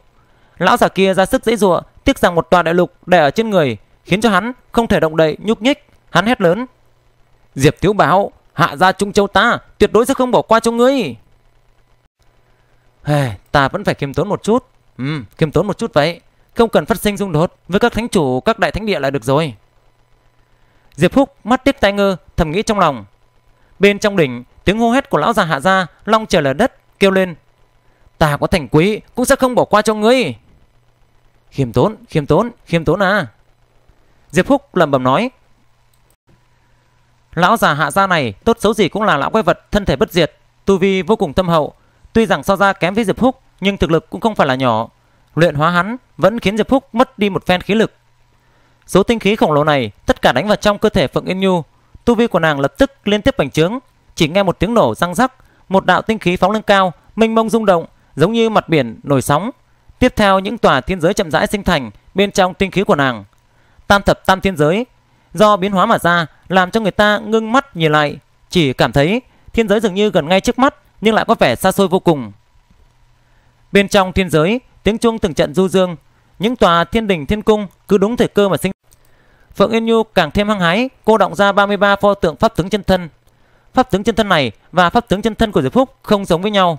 Lão già kia ra sức dễ dụa, tiếc rằng một tòa đại lục đè ở trên người, khiến cho hắn không thể động đậy nhúc nhích. Hắn hét lớn, Diệp thiếu bảo, Hạ gia Trung Châu ta tuyệt đối sẽ không bỏ qua cho ngươi. Ta vẫn phải khiêm tốn một chút. Khiêm tốn một chút vậy, không cần phát sinh xung đột với các thánh chủ các đại thánh địa lại được rồi. Diệp Phúc mắt tiếc tai ngơ, thầm nghĩ trong lòng. Bên trong đỉnh, tiếng hô hét của lão già Hạ gia long trời lở đất, kêu lên, ta có thành quý cũng sẽ không bỏ qua cho ngươi. Khiêm tốn à, Diệp Phúc lẩm bẩm nói. Lão già Hạ gia này tốt xấu gì cũng là lão quái vật thân thể bất diệt, tu vi vô cùng thâm hậu, tuy rằng so ra kém với Diệp Phúc nhưng thực lực cũng không phải là nhỏ, luyện hóa hắn vẫn khiến Diệp Phúc mất đi một phen khí lực. Số tinh khí khổng lồ này tất cả đánh vào trong cơ thể Phượng Yên Nhu, tu vi của nàng lập tức liên tiếp bành trướng. Chỉ nghe một tiếng nổ răng rắc, một đạo tinh khí phóng lên cao, mênh mông rung động, giống như mặt biển nổi sóng. Tiếp theo những tòa thiên giới chậm rãi sinh thành bên trong tinh khí của nàng. Tam thập tam thiên giới do biến hóa mà ra, làm cho người ta ngưng mắt nhìn lại, chỉ cảm thấy thiên giới dường như gần ngay trước mắt nhưng lại có vẻ xa xôi vô cùng. Bên trong thiên giới, tiếng chuông từng trận du dương, những tòa thiên đình thiên cung cứ đúng thời cơ mà sinh. Phượng Yên Nhu càng thêm hăng hái, cô động ra 33 pho tượng pháp tướng chân thân. Pháp tướng chân thân này và pháp tướng chân thân của Diệp Phúc không giống với nhau.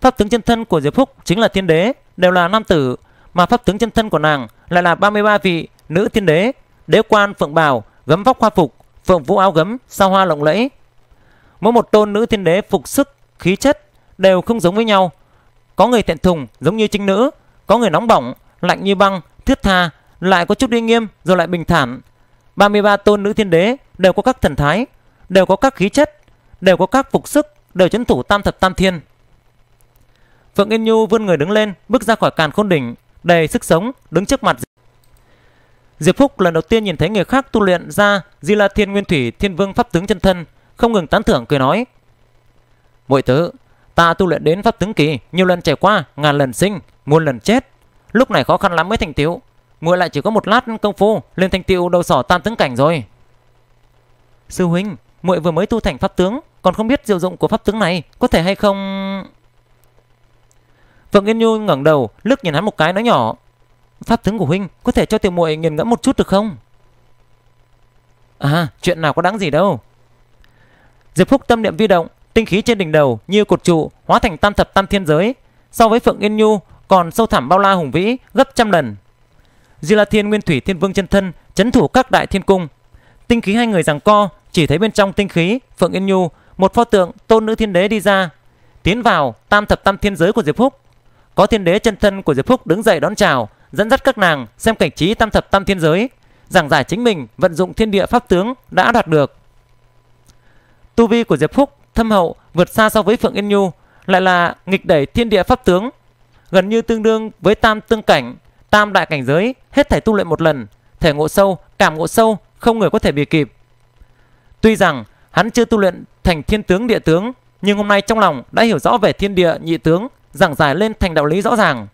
Pháp tướng chân thân của Diệp Phúc chính là thiên đế, đều là nam tử, mà pháp tướng chân thân của nàng lại là 33 vị nữ thiên đế, đế quan phượng bào, gấm vóc hoa phục, phượng vũ áo gấm, sao hoa lộng lẫy. Mỗi một tôn nữ thiên đế phục sức, khí chất đều không giống với nhau. Có người thẹn thùng giống như trinh nữ, có người nóng bỏng, lạnh như băng, thướt tha, lại có chút uy nghiêm rồi lại bình thản. 33 tôn nữ thiên đế đều có các thần thái, đều có các khí chất, đều có các phục sức, đều trấn thủ tam thập tam thiên. Phượng Yên Nhu vươn người đứng lên, bước ra khỏi Càn Khôn đỉnh, đầy sức sống đứng trước mặt Diệp Phúc. Lần đầu tiên nhìn thấy người khác tu luyện ra Di La Thiên Nguyên Thủy Thiên Vương pháp tướng chân thân, không ngừng tán thưởng cười nói: "Muội tử, ta tu luyện đến pháp tướng kỳ, nhiều lần trải qua, ngàn lần sinh, muôn lần chết, lúc này khó khăn lắm mới thành tựu, muội lại chỉ có một lát công phu lên thành tựu đầu sỏ tam tướng cảnh rồi." "Sư huynh, muội vừa mới tu thành pháp tướng, còn không biết diệu dụng của pháp tướng này, có thể hay không?" Phượng Yên Nhu ngẩng đầu, lướt nhìn hắn một cái nói nhỏ: "Pháp tướng của huynh có thể cho tiểu muội nghiền ngẫm một chút được không?" "À, chuyện nào có đáng gì đâu." Diệp Phúc tâm niệm vi động, tinh khí trên đỉnh đầu như cột trụ hóa thành tam thập tam thiên giới, so với Phượng Yên Nhu còn sâu thẳm bao la hùng vĩ gấp trăm lần. Di La Thiên Nguyên Thủy Thiên Vương chân thân chấn thủ các đại thiên cung. Tinh khí hai người giằng co, chỉ thấy bên trong tinh khí Phượng Yên Nhu một pho tượng tôn nữ thiên đế đi ra, tiến vào tam thập tam thiên giới của Diệp Phúc. Có thiên đế chân thân của Diệp Phúc đứng dậy đón chào, dẫn dắt các nàng xem cảnh trí tam thập tam thiên giới, giảng giải chính mình vận dụng thiên địa pháp tướng đã đạt được. Tu vi của Diệp Phúc thâm hậu vượt xa so với Phượng Yên Nhu, lại là nghịch đẩy thiên địa pháp tướng, gần như tương đương với tam tương cảnh, tam đại cảnh giới hết thảy tu luyện một lần, thể ngộ sâu, cảm ngộ sâu, không người có thể bì kịp. Tuy rằng hắn chưa tu luyện thành thiên tướng địa tướng, nhưng hôm nay trong lòng đã hiểu rõ về thiên địa nhị tướng, giảng giải lên thành đạo lý rõ ràng.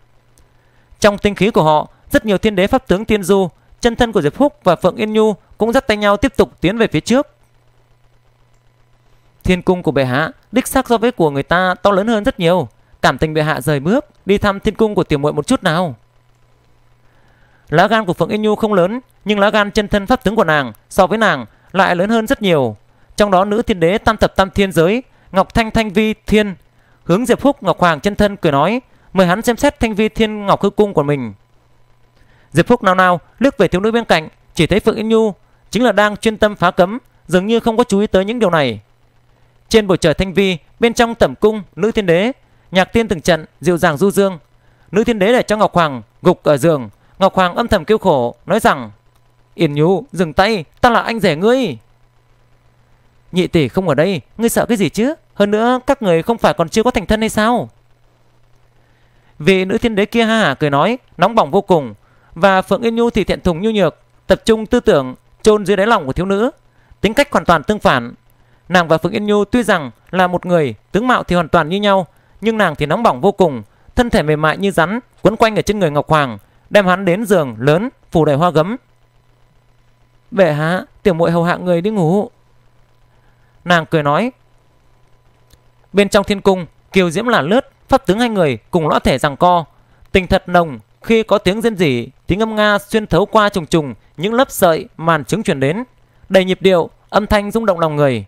Trong tinh khí của họ, rất nhiều thiên đế pháp tướng tiên du, chân thân của Diệp Phúc và Phượng Yên Nhu cũng dắt tay nhau tiếp tục tiến về phía trước. Thiên cung của bệ hạ đích xác so với của người ta to lớn hơn rất nhiều, cảm tình bệ hạ rời bước đi thăm thiên cung của tiểu muội một chút nào. Lá gan của Phượng Yên Nhu không lớn, nhưng lá gan chân thân pháp tướng của nàng so với nàng lại lớn hơn rất nhiều. Trong đó nữ thiên đế tam thập tam thiên giới Ngọc Thanh Thanh Vi Thiên hướng Diệp Phúc Ngọc Hoàng chân thân cười nói, mời hắn xem xét Thanh Vi Thiên Ngọc hư cung của mình. Diệp Phúc nao nao lướt về thiếu nữ bên cạnh, chỉ thấy Phượng Yên Nhu chính là đang chuyên tâm phá cấm, dường như không có chú ý tới những điều này. Trên bầu trời Thanh Vi, bên trong tẩm cung nữ thiên đế, nhạc tiên từng trận dịu dàng du dương. Nữ thiên đế để cho Ngọc Hoàng gục ở giường, Ngọc Hoàng âm thầm kêu khổ nói rằng: "Yên Nhu, dừng tay, ta là anh rể ngươi." "Nhị tỷ không ở đây, ngươi sợ cái gì chứ? Hơn nữa các người không phải còn chưa có thành thân hay sao?" Vị nữ thiên đế kia ha hả cười nói, nóng bỏng vô cùng, và Phượng Yên Nhu thì thiện thùng nhu nhược, tập trung tư tưởng chôn dưới đáy lòng của thiếu nữ, tính cách hoàn toàn tương phản. Nàng và Phượng Yên Nhu tuy rằng là một người, tướng mạo thì hoàn toàn như nhau, nhưng nàng thì nóng bỏng vô cùng, thân thể mềm mại như rắn quấn quanh ở trên người Ngọc Hoàng, đem hắn đến giường lớn phủ đầy hoa gấm. "Bệ hạ, tiểu muội hầu hạ người đi ngủ." Nàng cười nói. Bên trong thiên cung, kiều diễm là lướt, pháp tướng hai người cùng lõa thể giằng co, tình thật nồng khi có tiếng rên rỉ, tiếng âm nga xuyên thấu qua trùng trùng những lớp sợi màn trứng truyền đến, đầy nhịp điệu, âm thanh rung động lòng người.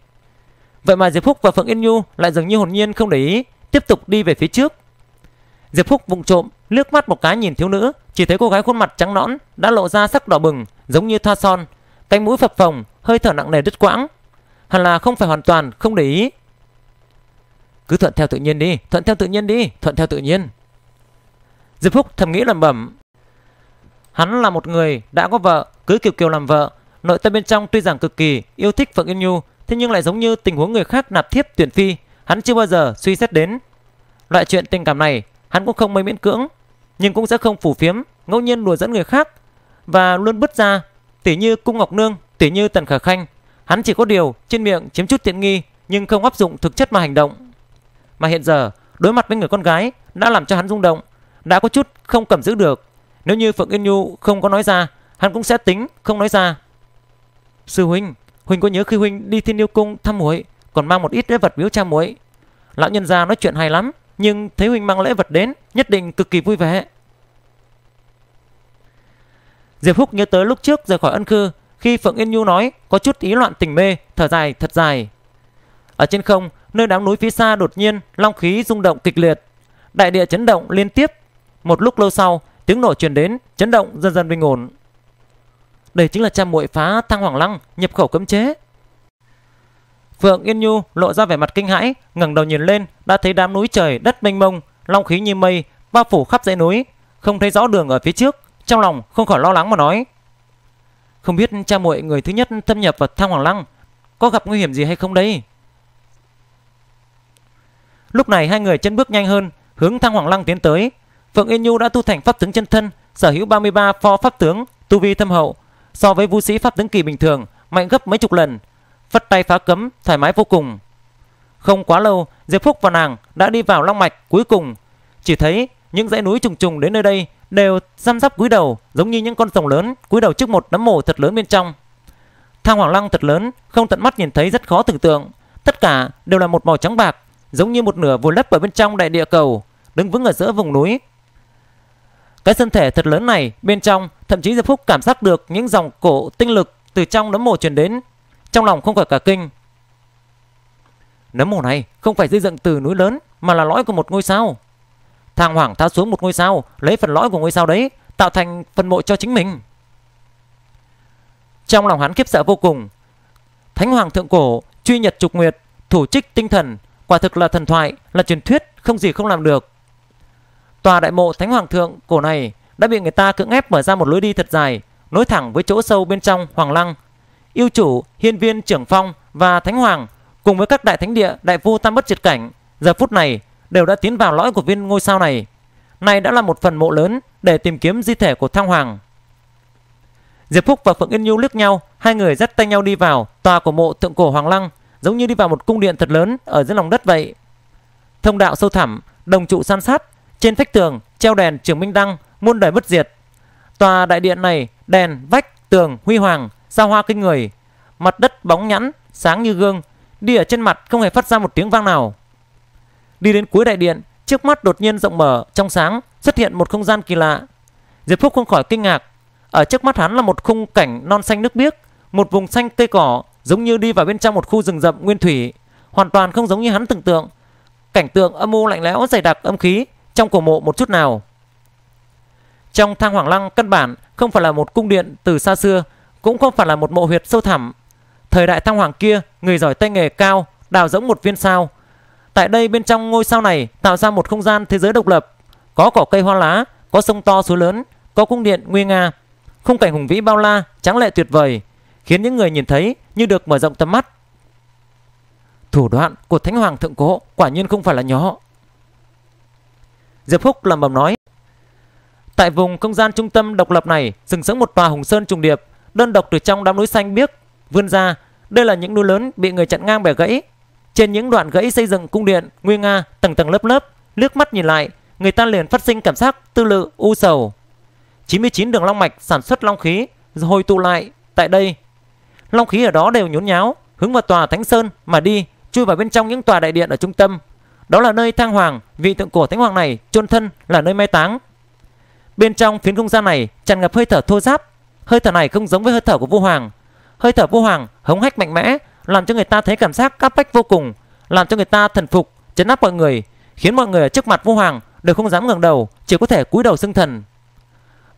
Vậy mà Diệp Phúc và Phượng Yên Nhu lại dường như hồn nhiên không để ý, tiếp tục đi về phía trước. Diệp Phúc vụng trộm liếc mắt một cái nhìn thiếu nữ, chỉ thấy cô gái khuôn mặt trắng nõn đã lộ ra sắc đỏ bừng, giống như thoa son, cánh mũi phập phồng, hơi thở nặng nề đứt quãng, hẳn là không phải hoàn toàn không để ý. "Cứ thuận theo tự nhiên đi, thuận theo tự nhiên đi, thuận theo tự nhiên." Diệp Phúc thầm nghĩ lẩm bẩm. Hắn là một người đã có vợ, cưới Kiều Kiều làm vợ, nội tâm bên trong tuy rằng cực kỳ yêu thích Phượng Yên Nhu, thế nhưng lại giống như tình huống người khác nạp thiếp tuyển phi, hắn chưa bao giờ suy xét đến. Loại chuyện tình cảm này, hắn cũng không mấy miễn cưỡng, nhưng cũng sẽ không phủ phiếm, ngẫu nhiên đùa dẫn người khác và luôn bứt ra, tỉ như Cung Ngọc Nương, tỉ như Tần Khả Khanh, hắn chỉ có điều trên miệng chiếm chút tiện nghi, nhưng không áp dụng thực chất mà hành động. Mà hiện giờ đối mặt với người con gái đã làm cho hắn rung động, đã có chút không cầm giữ được. Nếu như Phượng Yên Nhu không có nói ra, hắn cũng sẽ tính không nói ra. "Sư huynh, huynh có nhớ khi huynh đi Thiên Yêu Cung thăm muội, còn mang một ít lễ vật biếu cha muội? Lão nhân gia nói chuyện hay lắm, nhưng thấy huynh mang lễ vật đến, nhất định cực kỳ vui vẻ. Diệp Phúc nhớ tới lúc trước rời khỏi Ân Khư, khi Phượng Yên Nhu nói có chút ý loạn tình mê, thở dài thật dài. Ở trên không, nơi đám núi phía xa đột nhiên long khí rung động kịch liệt, đại địa chấn động liên tiếp. Một lúc lâu sau, tiếng nổ truyền đến, chấn động dần dần bình ổn. Đây chính là cha muội phá Thang Hoàng Lăng, nhập khẩu cấm chế. Phượng Yên Nhu lộ ra vẻ mặt kinh hãi, ngẩng đầu nhìn lên, đã thấy đám núi trời đất mênh mông, long khí như mây bao phủ khắp dãy núi, không thấy rõ đường ở phía trước, trong lòng không khỏi lo lắng mà nói: "Không biết cha muội người thứ nhất thâm nhập vào Thang Hoàng Lăng có gặp nguy hiểm gì hay không đấy?" Lúc này hai người chân bước nhanh hơn, hướng Thang Hoàng Lăng tiến tới. Phượng Yên Nhu đã tu thành pháp tướng chân thân, sở hữu 33 pho pháp tướng, tu vi thâm hậu, so với vũ sĩ pháp tướng kỳ bình thường mạnh gấp mấy chục lần, phất tay phá cấm thoải mái vô cùng. Không quá lâu, Diệp Phúc và nàng đã đi vào long mạch cuối cùng. Chỉ thấy những dãy núi trùng trùng đến nơi đây đều răm rắp cúi đầu, giống như những con rồng lớn cúi đầu trước một nấm mồ thật lớn bên trong. Thang Hoàng Lăng thật lớn, không tận mắt nhìn thấy rất khó tưởng tượng, tất cả đều là một màu trắng bạc, giống như một nửa vùi lấp ở bên trong đại địa cầu, đứng vững ở giữa vùng núi. Cái thân thể thật lớn này bên trong, thậm chí Diệp Phúc cảm giác được những dòng cổ tinh lực từ trong nấm mồ truyền đến, trong lòng không khỏi cả kinh. Nấm mồ này không phải di dựng từ núi lớn, mà là lõi của một ngôi sao. Thang Hoàng tháo xuống một ngôi sao, lấy phần lõi của ngôi sao đấy tạo thành phần mộ cho chính mình. Trong lòng hắn khiếp sợ vô cùng. Thánh Hoàng thượng cổ, truy nhật trục nguyệt, thủ trích tinh thần, quả thực là thần thoại, là truyền thuyết, không gì không làm được. Tòa đại mộ Thánh Hoàng thượng cổ này đã bị người ta cưỡng ép mở ra một lối đi thật dài, nối thẳng với chỗ sâu bên trong Hoàng Lăng. Yêu chủ Hiên Viên Trưởng Phong và Thánh Hoàng cùng với các đại thánh địa, đại vô tam bất triệt cảnh giờ phút này đều đã tiến vào lõi của viên ngôi sao này. Này đã là một phần mộ lớn để tìm kiếm di thể của Thang Hoàng. Diệp Phúc và Phượng Yên Nhu liếc nhau, hai người dắt tay nhau đi vào tòa của mộ thượng cổ Hoàng Lăng, giống như đi vào một cung điện thật lớn ở dưới lòng đất vậy. Thông đạo sâu thẳm, đồng trụ san sát, trên vách tường treo đèn trường minh đăng, muôn đời bất diệt. Tòa đại điện này đèn vách tường huy hoàng, sao hoa kinh người, mặt đất bóng nhẵn sáng như gương, đi ở trên mặt không hề phát ra một tiếng vang nào. Đi đến cuối đại điện, trước mắt đột nhiên rộng mở trong sáng, xuất hiện một không gian kỳ lạ. Diệp Phúc không khỏi kinh ngạc, ở trước mắt hắn là một khung cảnh non xanh nước biếc, một vùng xanh cây cỏ, giống như đi vào bên trong một khu rừng rậm nguyên thủy, hoàn toàn không giống như hắn tưởng tượng. Cảnh tượng âm u lạnh lẽo dày đặc âm khí trong cổ mộ một chút nào. Trong Thang Hoàng Lăng căn bản không phải là một cung điện từ xa xưa, cũng không phải là một mộ huyệt sâu thẳm. Thời đại Thang Hoàng kia, người giỏi tay nghề cao đào rỗng một viên sao. Tại đây bên trong ngôi sao này tạo ra một không gian thế giới độc lập, có cỏ cây hoa lá, có sông to suối lớn, có cung điện nguy nga, khung cảnh hùng vĩ bao la, tráng lệ tuyệt vời, khiến những người nhìn thấy như được mở rộng tầm mắt. Thủ đoạn của Thánh Hoàng thượng cổ quả nhiên không phải là nhỏ, Diệp Phúc lẩm bẩm nói. Tại vùng không gian trung tâm độc lập này sừng sững một tòa hùng sơn trùng điệp, đơn độc từ trong đám núi xanh biếc vươn ra. Đây là những núi lớn bị người chặn ngang bẻ gãy, trên những đoạn gãy xây dựng cung điện nguy nga tầng tầng lớp lớp. Liếc mắt nhìn lại, người ta liền phát sinh cảm giác tư lự u sầu. 99 đường long mạch sản xuất long khí hồi tụ lại tại đây, long khí ở đó đều nhốn nháo hướng vào tòa Thánh Sơn mà đi, chui vào bên trong những tòa đại điện ở trung tâm. Đó là nơi Thang Hoàng, vị tượng cổ Thánh Hoàng này chôn thân, là nơi mai táng. Bên trong phiến không gian này tràn ngập hơi thở thô ráp. Hơi thở này không giống với hơi thở của Vũ Hoàng. Hơi thở Vũ Hoàng hống hách mạnh mẽ, làm cho người ta thấy cảm giác áp bách vô cùng, làm cho người ta thần phục, chấn áp mọi người, khiến mọi người ở trước mặt Vũ Hoàng đều không dám ngẩng đầu, chỉ có thể cúi đầu xưng thần.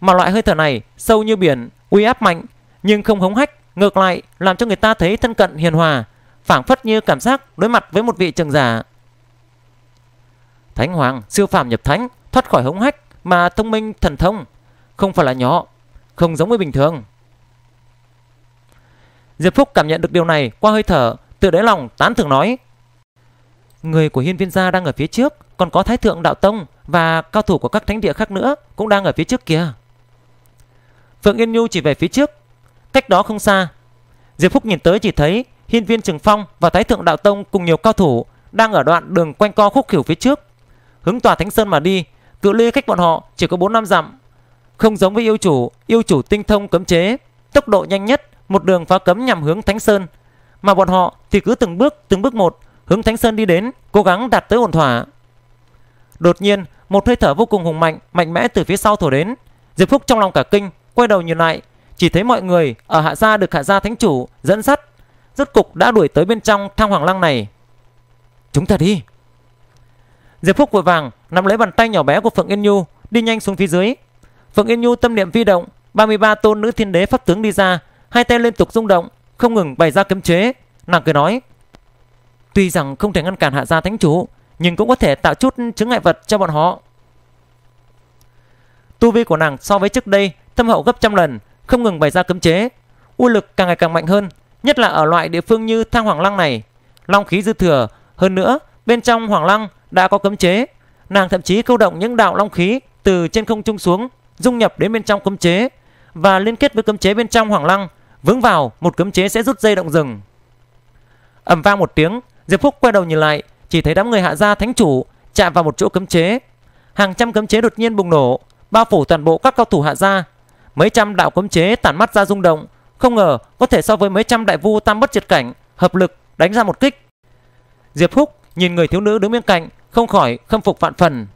Mà loại hơi thở này sâu như biển, uy áp mạnh nhưng không hống hách, ngược lại làm cho người ta thấy thân cận hiền hòa, phảng phất như cảm giác đối mặt với một vị trưởng giả. Thánh Hoàng siêu phàm nhập thánh, thoát khỏi hống hách mà thông minh thần thông, không phải là nhỏ, không giống với bình thường. Diệp Phúc cảm nhận được điều này qua hơi thở, tự đáy lòng tán thưởng nói: Người của Hiên Viên gia đang ở phía trước, còn có Thái Thượng Đạo Tông và cao thủ của các thánh địa khác nữa cũng đang ở phía trước kia. Phượng Yên Nhu chỉ về phía trước, cách đó không xa. Diệp Phúc nhìn tới chỉ thấy Hiên Viên Trưởng Phong và Thái Thượng Đạo Tông cùng nhiều cao thủ đang ở đoạn đường quanh co khúc khỉu phía trước, hướng tòa Thánh Sơn mà đi. Cự ly cách bọn họ chỉ có 4-5 dặm, không giống với yêu chủ tinh thông cấm chế, tốc độ nhanh nhất một đường phá cấm nhằm hướng Thánh Sơn, mà bọn họ thì cứ từng bước một hướng Thánh Sơn đi đến, cố gắng đạt tới ổn thỏa. Đột nhiên, một hơi thở vô cùng hùng mạnh mẽ từ phía sau thổi đến. Diệp Phúc trong lòng cả kinh, quay đầu nhìn lại, chỉ thấy mọi người ở Hạ gia được Hạ gia thánh chủ dẫn dắt, rốt cục đã đuổi tới bên trong Thang Hoàng Lăng này. Chúng ta đi. Diệp Phúc vội vàng nắm lấy bàn tay nhỏ bé của Phượng Yên Nhu, đi nhanh xuống phía dưới. Phượng Yên Nhu tâm niệm vi động, 33 tôn nữ thiên đế pháp tướng đi ra, hai tay liên tục rung động, không ngừng bày ra cấm chế. Nàng cười nói: "Tuy rằng không thể ngăn cản Hạ gia thánh chủ, nhưng cũng có thể tạo chút chứng ngại vật cho bọn họ." Tu vi của nàng so với trước đây thâm hậu gấp trăm lần, không ngừng bày ra cấm chế, uy lực càng ngày càng mạnh hơn, nhất là ở loại địa phương như Thang Hoàng Lăng này, long khí dư thừa, hơn nữa bên trong Hoàng Lăng đã có cấm chế, nàng thậm chí câu động những đạo long khí từ trên không trung xuống, dung nhập đến bên trong cấm chế và liên kết với cấm chế bên trong Hoàng Lăng, vướng vào một cấm chế sẽ rút dây động rừng. Ầm vang một tiếng, Diệp Phúc quay đầu nhìn lại, chỉ thấy đám người Hạ gia thánh chủ chạm vào một chỗ cấm chế, hàng trăm cấm chế đột nhiên bùng nổ, bao phủ toàn bộ các cao thủ Hạ gia. Mấy trăm đạo cấm chế tản mắt ra rung động, không ngờ có thể so với mấy trăm đại vu tam bất diệt cảnh hợp lực đánh ra một kích. Diệp Phúc nhìn người thiếu nữ đứng bên cạnh, không khỏi khâm phục vạn phần.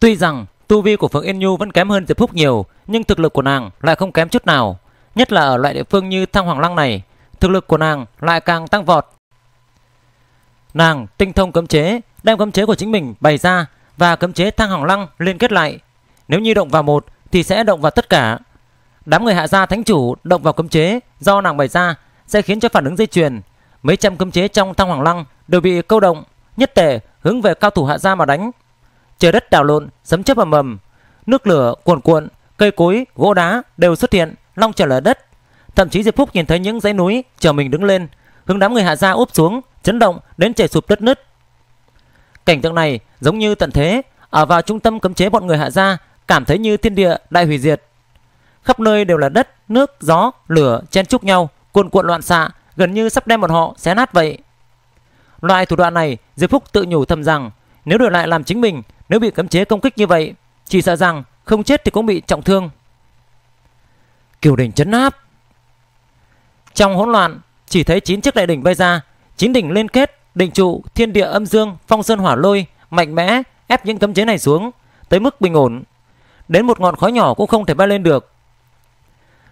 Tuy rằng tu vi của Phượng Yên Nhu vẫn kém hơn Diệp Phúc nhiều, nhưng thực lực của nàng lại không kém chút nào, nhất là ở loại địa phương như Thang Hoàng Lăng này, thực lực của nàng lại càng tăng vọt. Nàng tinh thông cấm chế, đem cấm chế của chính mình bày ra và cấm chế Thang Hoàng Lăng liên kết lại, nếu như động vào một thì sẽ động vào tất cả. Đám người Hạ gia thánh chủ động vào cấm chế do nàng bày ra sẽ khiến cho phản ứng dây chuyền, mấy trăm cấm chế trong Thang Hoàng Lăng đều bị câu động, nhất tề hướng về cao thủ Hạ gia mà đánh. Trời đất đảo lộn, sấm chớp ầm ầm, nước lửa cuồn cuộn, cây cối, gỗ đá đều xuất hiện, long trời lở đất. Thậm chí Diệp Phúc nhìn thấy những dãy núi trở mình đứng lên, hướng đám người Hạ gia úp xuống, chấn động đến chảy sụp đất nứt. Cảnh tượng này giống như tận thế, ở vào trung tâm cấm chế bọn người Hạ gia cảm thấy như thiên địa đại hủy diệt. Khắp nơi đều là đất, nước, gió, lửa chen chúc nhau, cuồn cuộn loạn xạ, gần như sắp đem bọn họ xé nát vậy. Loại thủ đoạn này, Diệp Phúc tự nhủ thầm rằng, nếu đổi lại làm chính mình, nếu bị cấm chế công kích như vậy, chỉ sợ rằng không chết thì cũng bị trọng thương. Kiều đỉnh chấn áp. Trong hỗn loạn, chỉ thấy 9 chiếc đại đỉnh bay ra, 9 đỉnh liên kết, đỉnh trụ thiên địa âm dương, phong sơn hỏa lôi, mạnh mẽ ép những cấm chế này xuống, tới mức bình ổn, đến một ngọn khói nhỏ cũng không thể bay lên được.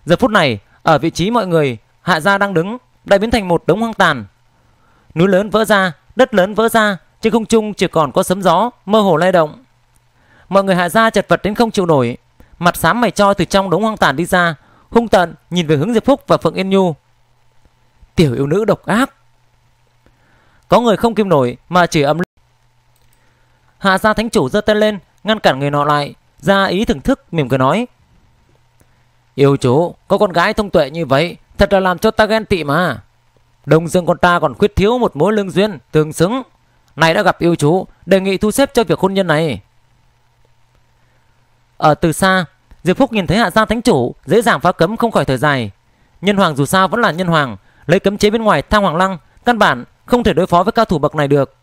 Giờ phút này, ở vị trí mọi người Hạ gia đang đứng đã biến thành một đống hoang tàn. Núi lớn vỡ ra, đất lớn vỡ ra, trên không trung chỉ còn có sấm gió mơ hồ lay động. Mọi người Hạ gia chật vật đến không chịu nổi, mặt xám mày cho từ trong đống hoang tàn đi ra, hung tợn nhìn về hướng Diệp Phúc và Phượng Yên Nhu. Tiểu yêu nữ độc ác. Có người không kiềm nổi mà chỉ ầm lên. Hạ gia thánh chủ giơ tay lên ngăn cản người nọ lại, ra ý thưởng thức, mỉm cười nói: Yêu chủ có con gái thông tuệ như vậy, thật là làm cho ta ghen tị mà. Đông Dương con ta còn khuyết thiếu một mối lương duyên tương xứng, này đã gặp yêu chủ, đề nghị thu xếp cho việc hôn nhân này. Ở từ xa, Diệp Phúc nhìn thấy Hạ gia thánh chủ dễ dàng phá cấm, không khỏi thở dài. Nhân hoàng dù sao vẫn là nhân hoàng, lấy cấm chế bên ngoài Thang Hoàng Lăng căn bản không thể đối phó với cao thủ bậc này được.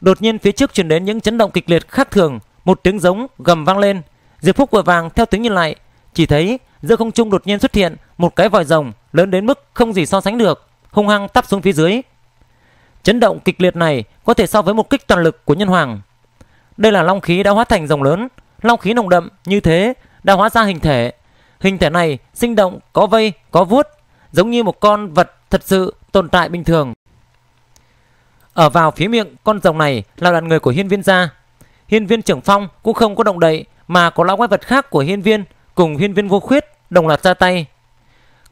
Đột nhiên phía trước truyền đến những chấn động kịch liệt khác thường, một tiếng giống gầm vang lên. Diệp Phúc vội vàng theo tiếng nhìn lại, chỉ thấy giữa không trung đột nhiên xuất hiện một cái vòi rồng lớn đến mức không gì so sánh được, hung hăng tắp xuống phía dưới. Chấn động kịch liệt này có thể so với một kích toàn lực của nhân hoàng. Đây là long khí đã hóa thành rồng lớn, long khí nồng đậm như thế đã hóa ra hình thể. Hình thể này sinh động, có vây, có vuốt, giống như một con vật thật sự tồn tại bình thường. Ở vào phía miệng con rồng này là đoàn người của Hiên Viên gia. Hiên Viên Trưởng Phong cũng không có động đậy, mà có lão quái vật khác của Hiên Viên cùng Hiên Viên Vô Khuyết đồng loạt ra tay,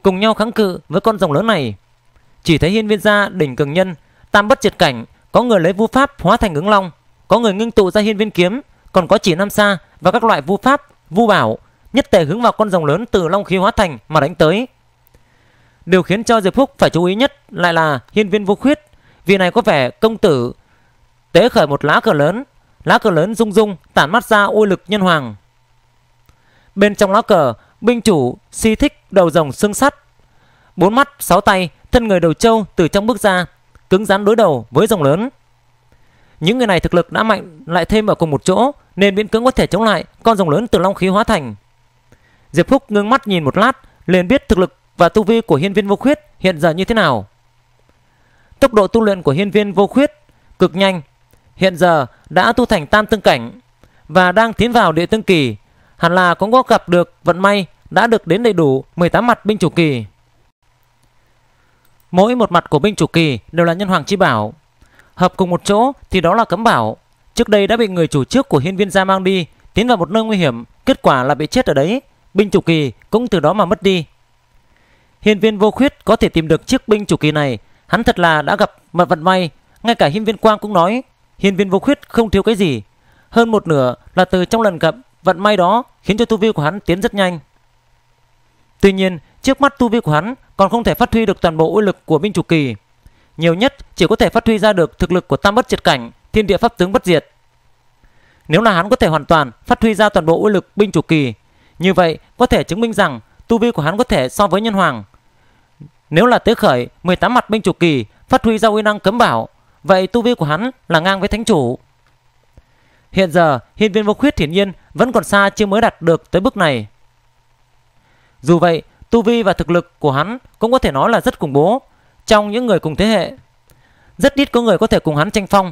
cùng nhau kháng cự với con rồng lớn này. Chỉ thấy Hiên Viên gia đỉnh cường nhân tam bất diệt cảnh, có người lấy vu pháp hóa thành ứng long, có người ngưng tụ ra hiên viên kiếm, còn có chỉ nam sa và các loại vu pháp, vu bảo, nhất tề hướng vào con rồng lớn từ long khí hóa thành mà đánh tới. Điều khiến cho Diệp Phúc phải chú ý nhất lại là Hiên Viên Vô Khuyết, vì này có vẻ công tử tế khởi một lá cờ lớn. Lá cờ lớn rung rung tản mắt ra uy lực nhân hoàng. Bên trong lá cờ, binh chủ si thích đầu rồng xương sắt, 4 mắt 6 tay, thân người đầu trâu từ trong bước ra, cứng rắn đối đầu với rồng lớn. Những người này thực lực đã mạnh, lại thêm ở cùng một chỗ nên miễn cưỡng có thể chống lại con rồng lớn từ long khí hóa thành. Diệp Phúc ngưng mắt nhìn một lát, liền biết thực lực và tu vi của Hiên Viên Vô Khuyết hiện giờ như thế nào. Tốc độ tu luyện của Hiên Viên Vô Khuyết cực nhanh, hiện giờ đã tu thành Tam Tương Cảnh và đang tiến vào Địa Tương Kỳ, hẳn là cũng có gặp được vận may đã được đến đầy đủ 18 mặt Binh Chủ Kỳ. Mỗi một mặt của Binh Chủ Kỳ đều là nhân hoàng chi bảo, hợp cùng một chỗ thì đó là cấm bảo. Trước đây đã bị người chủ trước của Hiên Viên Gia mang đi, tiến vào một nơi nguy hiểm, kết quả là bị chết ở đấy. Binh Chủ Kỳ cũng từ đó mà mất đi. Hiên Viên Vô Khuyết có thể tìm được chiếc Binh Chủ Kỳ này, hắn thật là đã gặp mật vận may. Ngay cả Hiên Viên Quang cũng nói Hiên Viên Vô Khuyết không thiếu cái gì. Hơn một nửa là từ trong lần gặp vận may đó khiến cho tu vi của hắn tiến rất nhanh. Tuy nhiên trước mắt tu vi của hắn còn không thể phát huy được toàn bộ uy lực của Binh Chủ Kỳ, nhiều nhất chỉ có thể phát huy ra được thực lực của Tam Bất Triệt Cảnh, Thiên Địa Pháp Tướng Bất Diệt. Nếu là hắn có thể hoàn toàn phát huy ra toàn bộ uy lực Binh Chủ Kỳ, như vậy có thể chứng minh rằng tu vi của hắn có thể so với nhân hoàng. Nếu là tế khởi 18 mặt Binh Chủ Kỳ phát huy ra uy năng cấm bảo, vậy tu vi của hắn là ngang với thánh chủ. Hiện giờ Hiên Viên Vô Khuyết hiển nhiên vẫn còn xa chưa mới đạt được tới bước này. Dù vậy tu vi và thực lực của hắn cũng có thể nói là rất khủng bố. Trong những người cùng thế hệ, rất ít có người có thể cùng hắn tranh phong.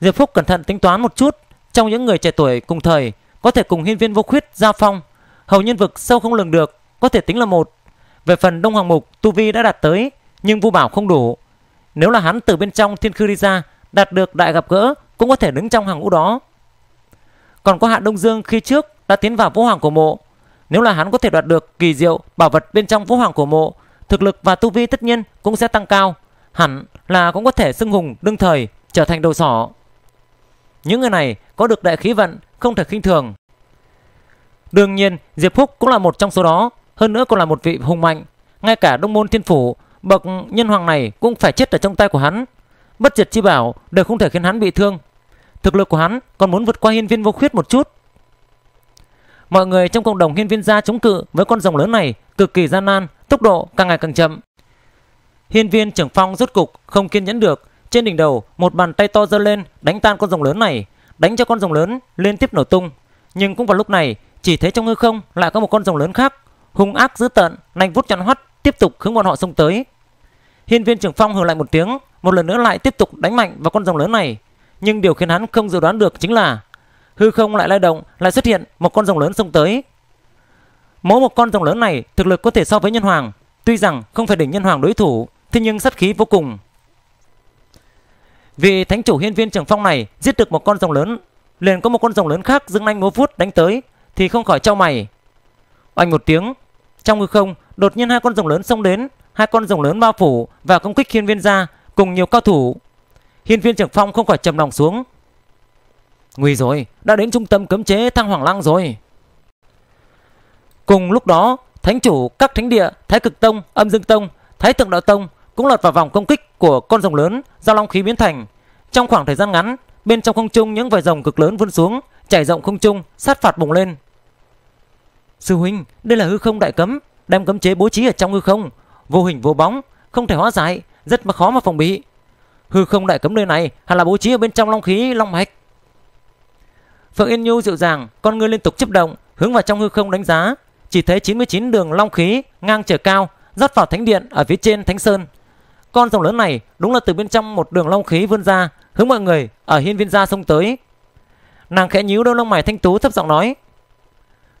Diệp Phúc cẩn thận tính toán một chút, trong những người trẻ tuổi cùng thời có thể cùng Hiên Viên Vô Khuyết giao phong, hầu nhân vực sâu không lường được, có thể tính là một. Về phần Đông Hoàng Mục tu vi đã đạt tới, nhưng vu bảo không đủ. Nếu là hắn từ bên trong thiên khư đi ra, đạt được đại gặp gỡ, cũng có thể đứng trong hàng ngũ đó. Còn có Hạ Đông Dương khi trước đã tiến vào Vũ Hoàng Cổ Mộ, nếu là hắn có thể đoạt được kỳ diệu bảo vật bên trong Vũ Hoàng Cổ Mộ, thực lực và tu vi tất nhiên cũng sẽ tăng cao, hẳn là cũng có thể xưng hùng đương thời, trở thành đầu sỏ. Những người này có được đại khí vận không thể khinh thường. Đương nhiên Diệp Phúc cũng là một trong số đó, hơn nữa còn là một vị hùng mạnh. Ngay cả Đông Môn Thiên Phủ bậc nhân hoàng này cũng phải chết ở trong tay của hắn. Bất diệt chi bảo đều không thể khiến hắn bị thương. Thực lực của hắn còn muốn vượt qua Hiên Viên Vô Khuyết một chút. Mọi người trong cộng đồng Hiên Viên Gia chống cự với con rồng lớn này cực kỳ gian nan, tốc độ càng ngày càng chậm. Hiên Viên Trưởng Phong rốt cục không kiên nhẫn được, trên đỉnh đầu một bàn tay to giơ lên đánh tan con rồng lớn này, đánh cho con rồng lớn liên tiếp nổ tung. Nhưng cũng vào lúc này, chỉ thấy trong hư không lại có một con rồng lớn khác hung ác dữ tợn, nanh vút chắn hoắt, tiếp tục hướng bọn họ xông tới. Hiên Viên Trưởng Phong hừ lạnh một tiếng, một lần nữa lại tiếp tục đánh mạnh vào con rồng lớn này. Nhưng điều khiến hắn không dự đoán được chính là hư không lại lay động, lại xuất hiện một con rồng lớn xông tới. Mỗi một con rồng lớn này thực lực có thể so với nhân hoàng, tuy rằng không phải đỉnh nhân hoàng đối thủ, thế nhưng sát khí vô cùng. Vì thánh chủ Hiên Viên Trưởng Phong này giết được một con rồng lớn, liền có một con rồng lớn khác dương nanh múa vuốt đánh tới, thì không khỏi chau mày. Oanh một tiếng, trong hư không đột nhiên hai con rồng lớn xông đến, hai con rồng lớn bao phủ và công kích Hiên Viên Gia cùng nhiều cao thủ. Hiên Viên Trưởng Phong không khỏi trầm lòng xuống. Nguy rồi, đã đến trung tâm cấm chế Thang Hoàng Lăng rồi. Cùng lúc đó, thánh chủ các thánh địa Thái Cực Tông, Âm Dương Tông, Thái Thượng Đạo Tông cũng lọt vào vòng công kích của con rồng lớn do long khí biến thành. Trong khoảng thời gian ngắn, bên trong không trung những vòi rồng cực lớn vươn xuống, chảy rộng không trung, sát phạt bùng lên. Sư huynh, đây là hư không đại cấm, đem cấm chế bố trí ở trong hư không, vô hình vô bóng, không thể hóa giải, rất mà khó mà phòng bị. Hư không đại cấm nơi này hẳn là bố trí ở bên trong long khí long mạch. Phượng Yên Nhu dịu dàng, con ngươi liên tục chấp động, hướng vào trong hư không đánh giá, chỉ thấy 99 đường long khí ngang trời cao rót vào thánh điện ở phía trên thánh sơn. Con rồng lớn này đúng là từ bên trong một đường long khí vươn ra, hướng mọi người ở Hiên Viên Gia xông tới. Nàng khẽ nhíu đôi lông mày thanh tú thấp giọng nói: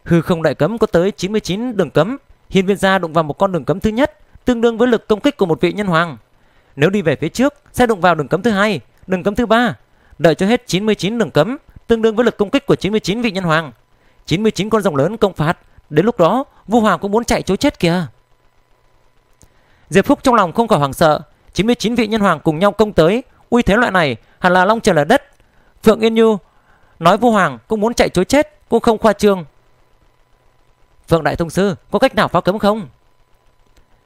"Hư không đại cấm có tới 99 đường cấm, Hiên Viên Gia đụng vào một con đường cấm thứ nhất, tương đương với lực công kích của một vị nhân hoàng. Nếu đi về phía trước sẽ đụng vào đường cấm thứ hai, đường cấm thứ ba, đợi cho hết 99 đường cấm, tương đương với lực công kích của 99 vị nhân hoàng. 99 con rồng lớn công phạt, đến lúc đó Vu Hoàng cũng muốn chạy trốn chết kìa." Diệp Phúc trong lòng không khỏi hoảng sợ, 99 vị nhân hoàng cùng nhau công tới, uy thế loại này hẳn là long trời lở đất. Phượng Yên Nhu nói Vu Hoàng cũng muốn chạy trốn chết cũng không khoa trương. "Phượng đại thông sư, có cách nào phá cấm không?"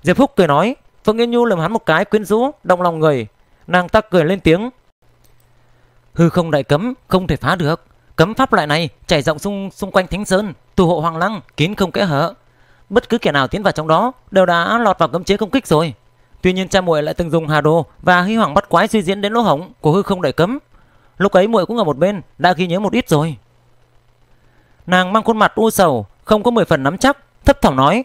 Diệp Phúc cười nói. Phượng Yên Nhu lườm hắn một cái quyến rũ động lòng người, nàng ta cười lên tiếng. "Hư không đại cấm không thể phá được, cấm pháp loại này chảy rộng xung quanh thánh sơn, thủ hộ hoàng lăng kín không kẽ hở, bất cứ kẻ nào tiến vào trong đó đều đã lọt vào cấm chế công kích rồi. Tuy nhiên cha muội lại từng dùng Hà Đồ và Hy Hoàng Bát Quái suy diễn đến lỗ hổng của hư không đại cấm, lúc ấy muội cũng ở một bên đã ghi nhớ một ít rồi." Nàng mang khuôn mặt u sầu, không có 10 phần nắm chắc, thấp thỏm nói: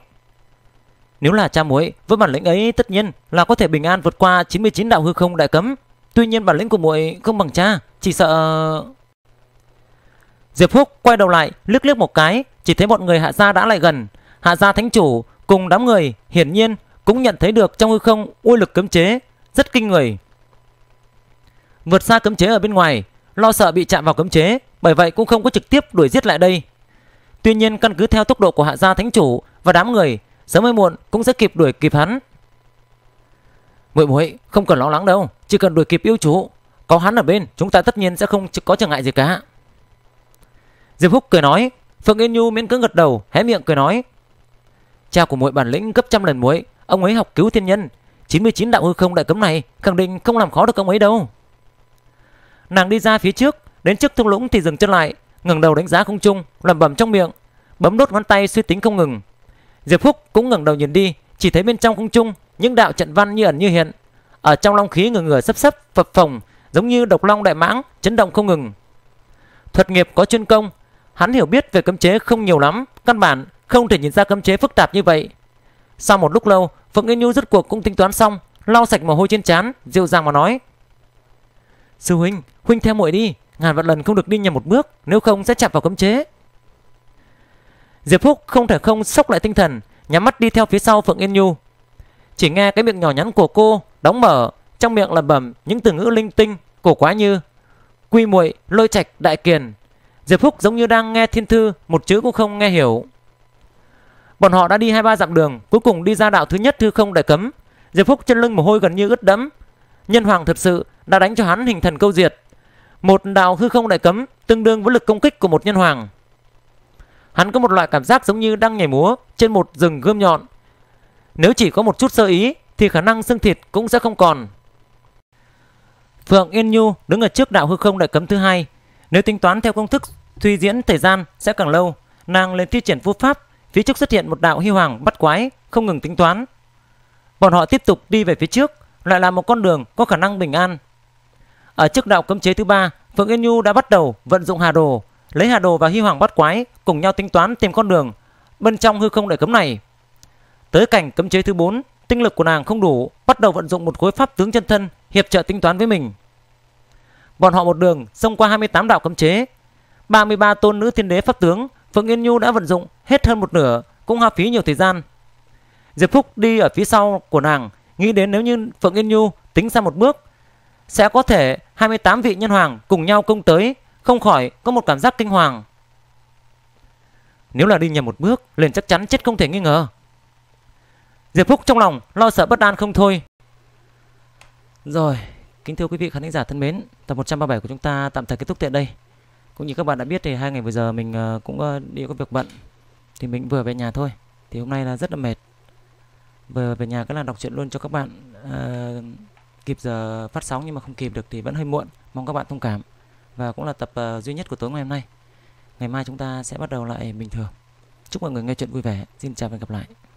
"Nếu là cha muội với bản lĩnh ấy tất nhiên là có thể bình an vượt qua 99 đạo hư không đại cấm, Tuy nhiên bản lĩnh của muội không bằng cha, chỉ sợ... Diệp Phúc quay đầu lại, liếc liếc một cái, chỉ thấy bọn người Hạ Gia đã lại gần. Hạ Gia Thánh Chủ cùng đám người hiển nhiên cũng nhận thấy được trong hư không uy lực cấm chế rất kinh người, vượt xa cấm chế ở bên ngoài. Lo sợ bị chạm vào cấm chế, bởi vậy cũng không có trực tiếp đuổi giết lại đây. Tuy nhiên căn cứ theo tốc độ của Hạ Gia Thánh Chủ và đám người, sớm hay muộn cũng sẽ kịp đuổi kịp hắn. Muội muội không cần lo lắng đâu, chỉ cần đuổi kịp yêu chủ, có hắn ở bên chúng ta tất nhiên sẽ không có trở ngại gì cả. Diệp Phúc cười nói. Phượng Yên Nhu miễn cưỡng gật đầu, hé miệng cười nói. Cha của muội bản lĩnh gấp trăm lần muội, ông ấy học cứu thiên nhân, 99 đạo hư không đại cấm này khẳng định không làm khó được ông ấy đâu. Nàng đi ra phía trước, đến trước thung lũng thì dừng chân lại, ngẩng đầu đánh giá không trung, lẩm bẩm trong miệng, bấm đốt ngón tay suy tính không ngừng. Diệp Phúc cũng ngẩng đầu nhìn đi, chỉ thấy bên trong không trung những đạo trận văn như ẩn như hiện, ở trong long khí ngừng ngửa sấp sấp phập phồng, giống như độc long đại mãng chấn động không ngừng. Thuật nghiệp có chuyên công, hắn hiểu biết về cấm chế không nhiều lắm, căn bản không thể nhìn ra cấm chế phức tạp như vậy. Sau một lúc lâu, Phượng Yên Nhu rốt cuộc cũng tính toán xong, lau sạch mồ hôi trên trán, dịu dàng mà nói. Sư huynh, huynh theo muội đi, ngàn vạn lần không được đi nhầm một bước, nếu không sẽ chạm vào cấm chế. Diệp Phúc không thể không sốc lại tinh thần, nhắm mắt đi theo phía sau Phượng Yên Nhu. Chỉ nghe cái miệng nhỏ nhắn của cô đóng mở, trong miệng lẩm bẩm những từ ngữ linh tinh cổ quá như quy muội, lôi trạch, đại kiền. Diệp Phúc giống như đang nghe thiên thư, một chữ cũng không nghe hiểu. Bọn họ đã đi 2-3 dặm đường, cuối cùng đi ra đạo thứ nhất hư không đại cấm. Diệp Phúc chân lưng mồ hôi gần như ướt đẫm. Nhân hoàng thật sự đã đánh cho hắn hình thần câu diệt. Một đạo hư không đại cấm tương đương với lực công kích của một nhân hoàng. Hắn có một loại cảm giác giống như đang nhảy múa trên một rừng gươm nhọn. Nếu chỉ có một chút sơ ý thì khả năng xương thịt cũng sẽ không còn. Phượng Yên Nhu đứng ở trước đạo hư không đại cấm thứ hai. Nếu tính toán theo công thức suy diễn thời gian sẽ càng lâu. Nàng lên thi triển vô pháp, phía trước xuất hiện một đạo Hy Hoàng Bát Quái không ngừng tính toán. Bọn họ tiếp tục đi về phía trước, lại là một con đường có khả năng bình an. Ở trước đạo cấm chế thứ ba, Phượng Yên Nhu đã bắt đầu vận dụng Hà Đồ, lấy Hà Đồ và Hy Hoàng Bát Quái cùng nhau tính toán tìm con đường bên trong hư không đại cấm này. Tới cảnh cấm chế thứ 4, tinh lực của nàng không đủ, bắt đầu vận dụng một khối pháp tướng chân thân hiệp trợ tính toán với mình. Bọn họ một đường xông qua 28 đạo cấm chế, 33 tôn nữ thiên đế pháp tướng, Phượng Yên Nhu đã vận dụng hết hơn một nửa, cũng hao phí nhiều thời gian. Diệp Phúc đi ở phía sau của nàng, nghĩ đến nếu như Phượng Yên Nhu tính ra một bước, sẽ có thể 28 vị nhân hoàng cùng nhau công tới, không khỏi có một cảm giác kinh hoàng. Nếu là đi nhầm một bước, liền chắc chắn chết không thể nghi ngờ. Diệp Phúc trong lòng lo sợ bất an không thôi. Rồi, kính thưa quý vị khán giả thân mến, tập 137 của chúng ta tạm thời kết thúc tại đây. Cũng như các bạn đã biết thì 2 ngày vừa giờ mình cũng đi có việc bận, thì mình vừa về nhà thôi. Thì hôm nay là rất là mệt, vừa về nhà cái là đọc truyện luôn cho các bạn kịp giờ phát sóng, nhưng mà không kịp được thì vẫn hơi muộn, mong các bạn thông cảm. Và cũng là tập duy nhất của tối ngày hôm nay. Ngày mai chúng ta sẽ bắt đầu lại bình thường. Chúc mọi người nghe chuyện vui vẻ. Xin chào và hẹn gặp lại.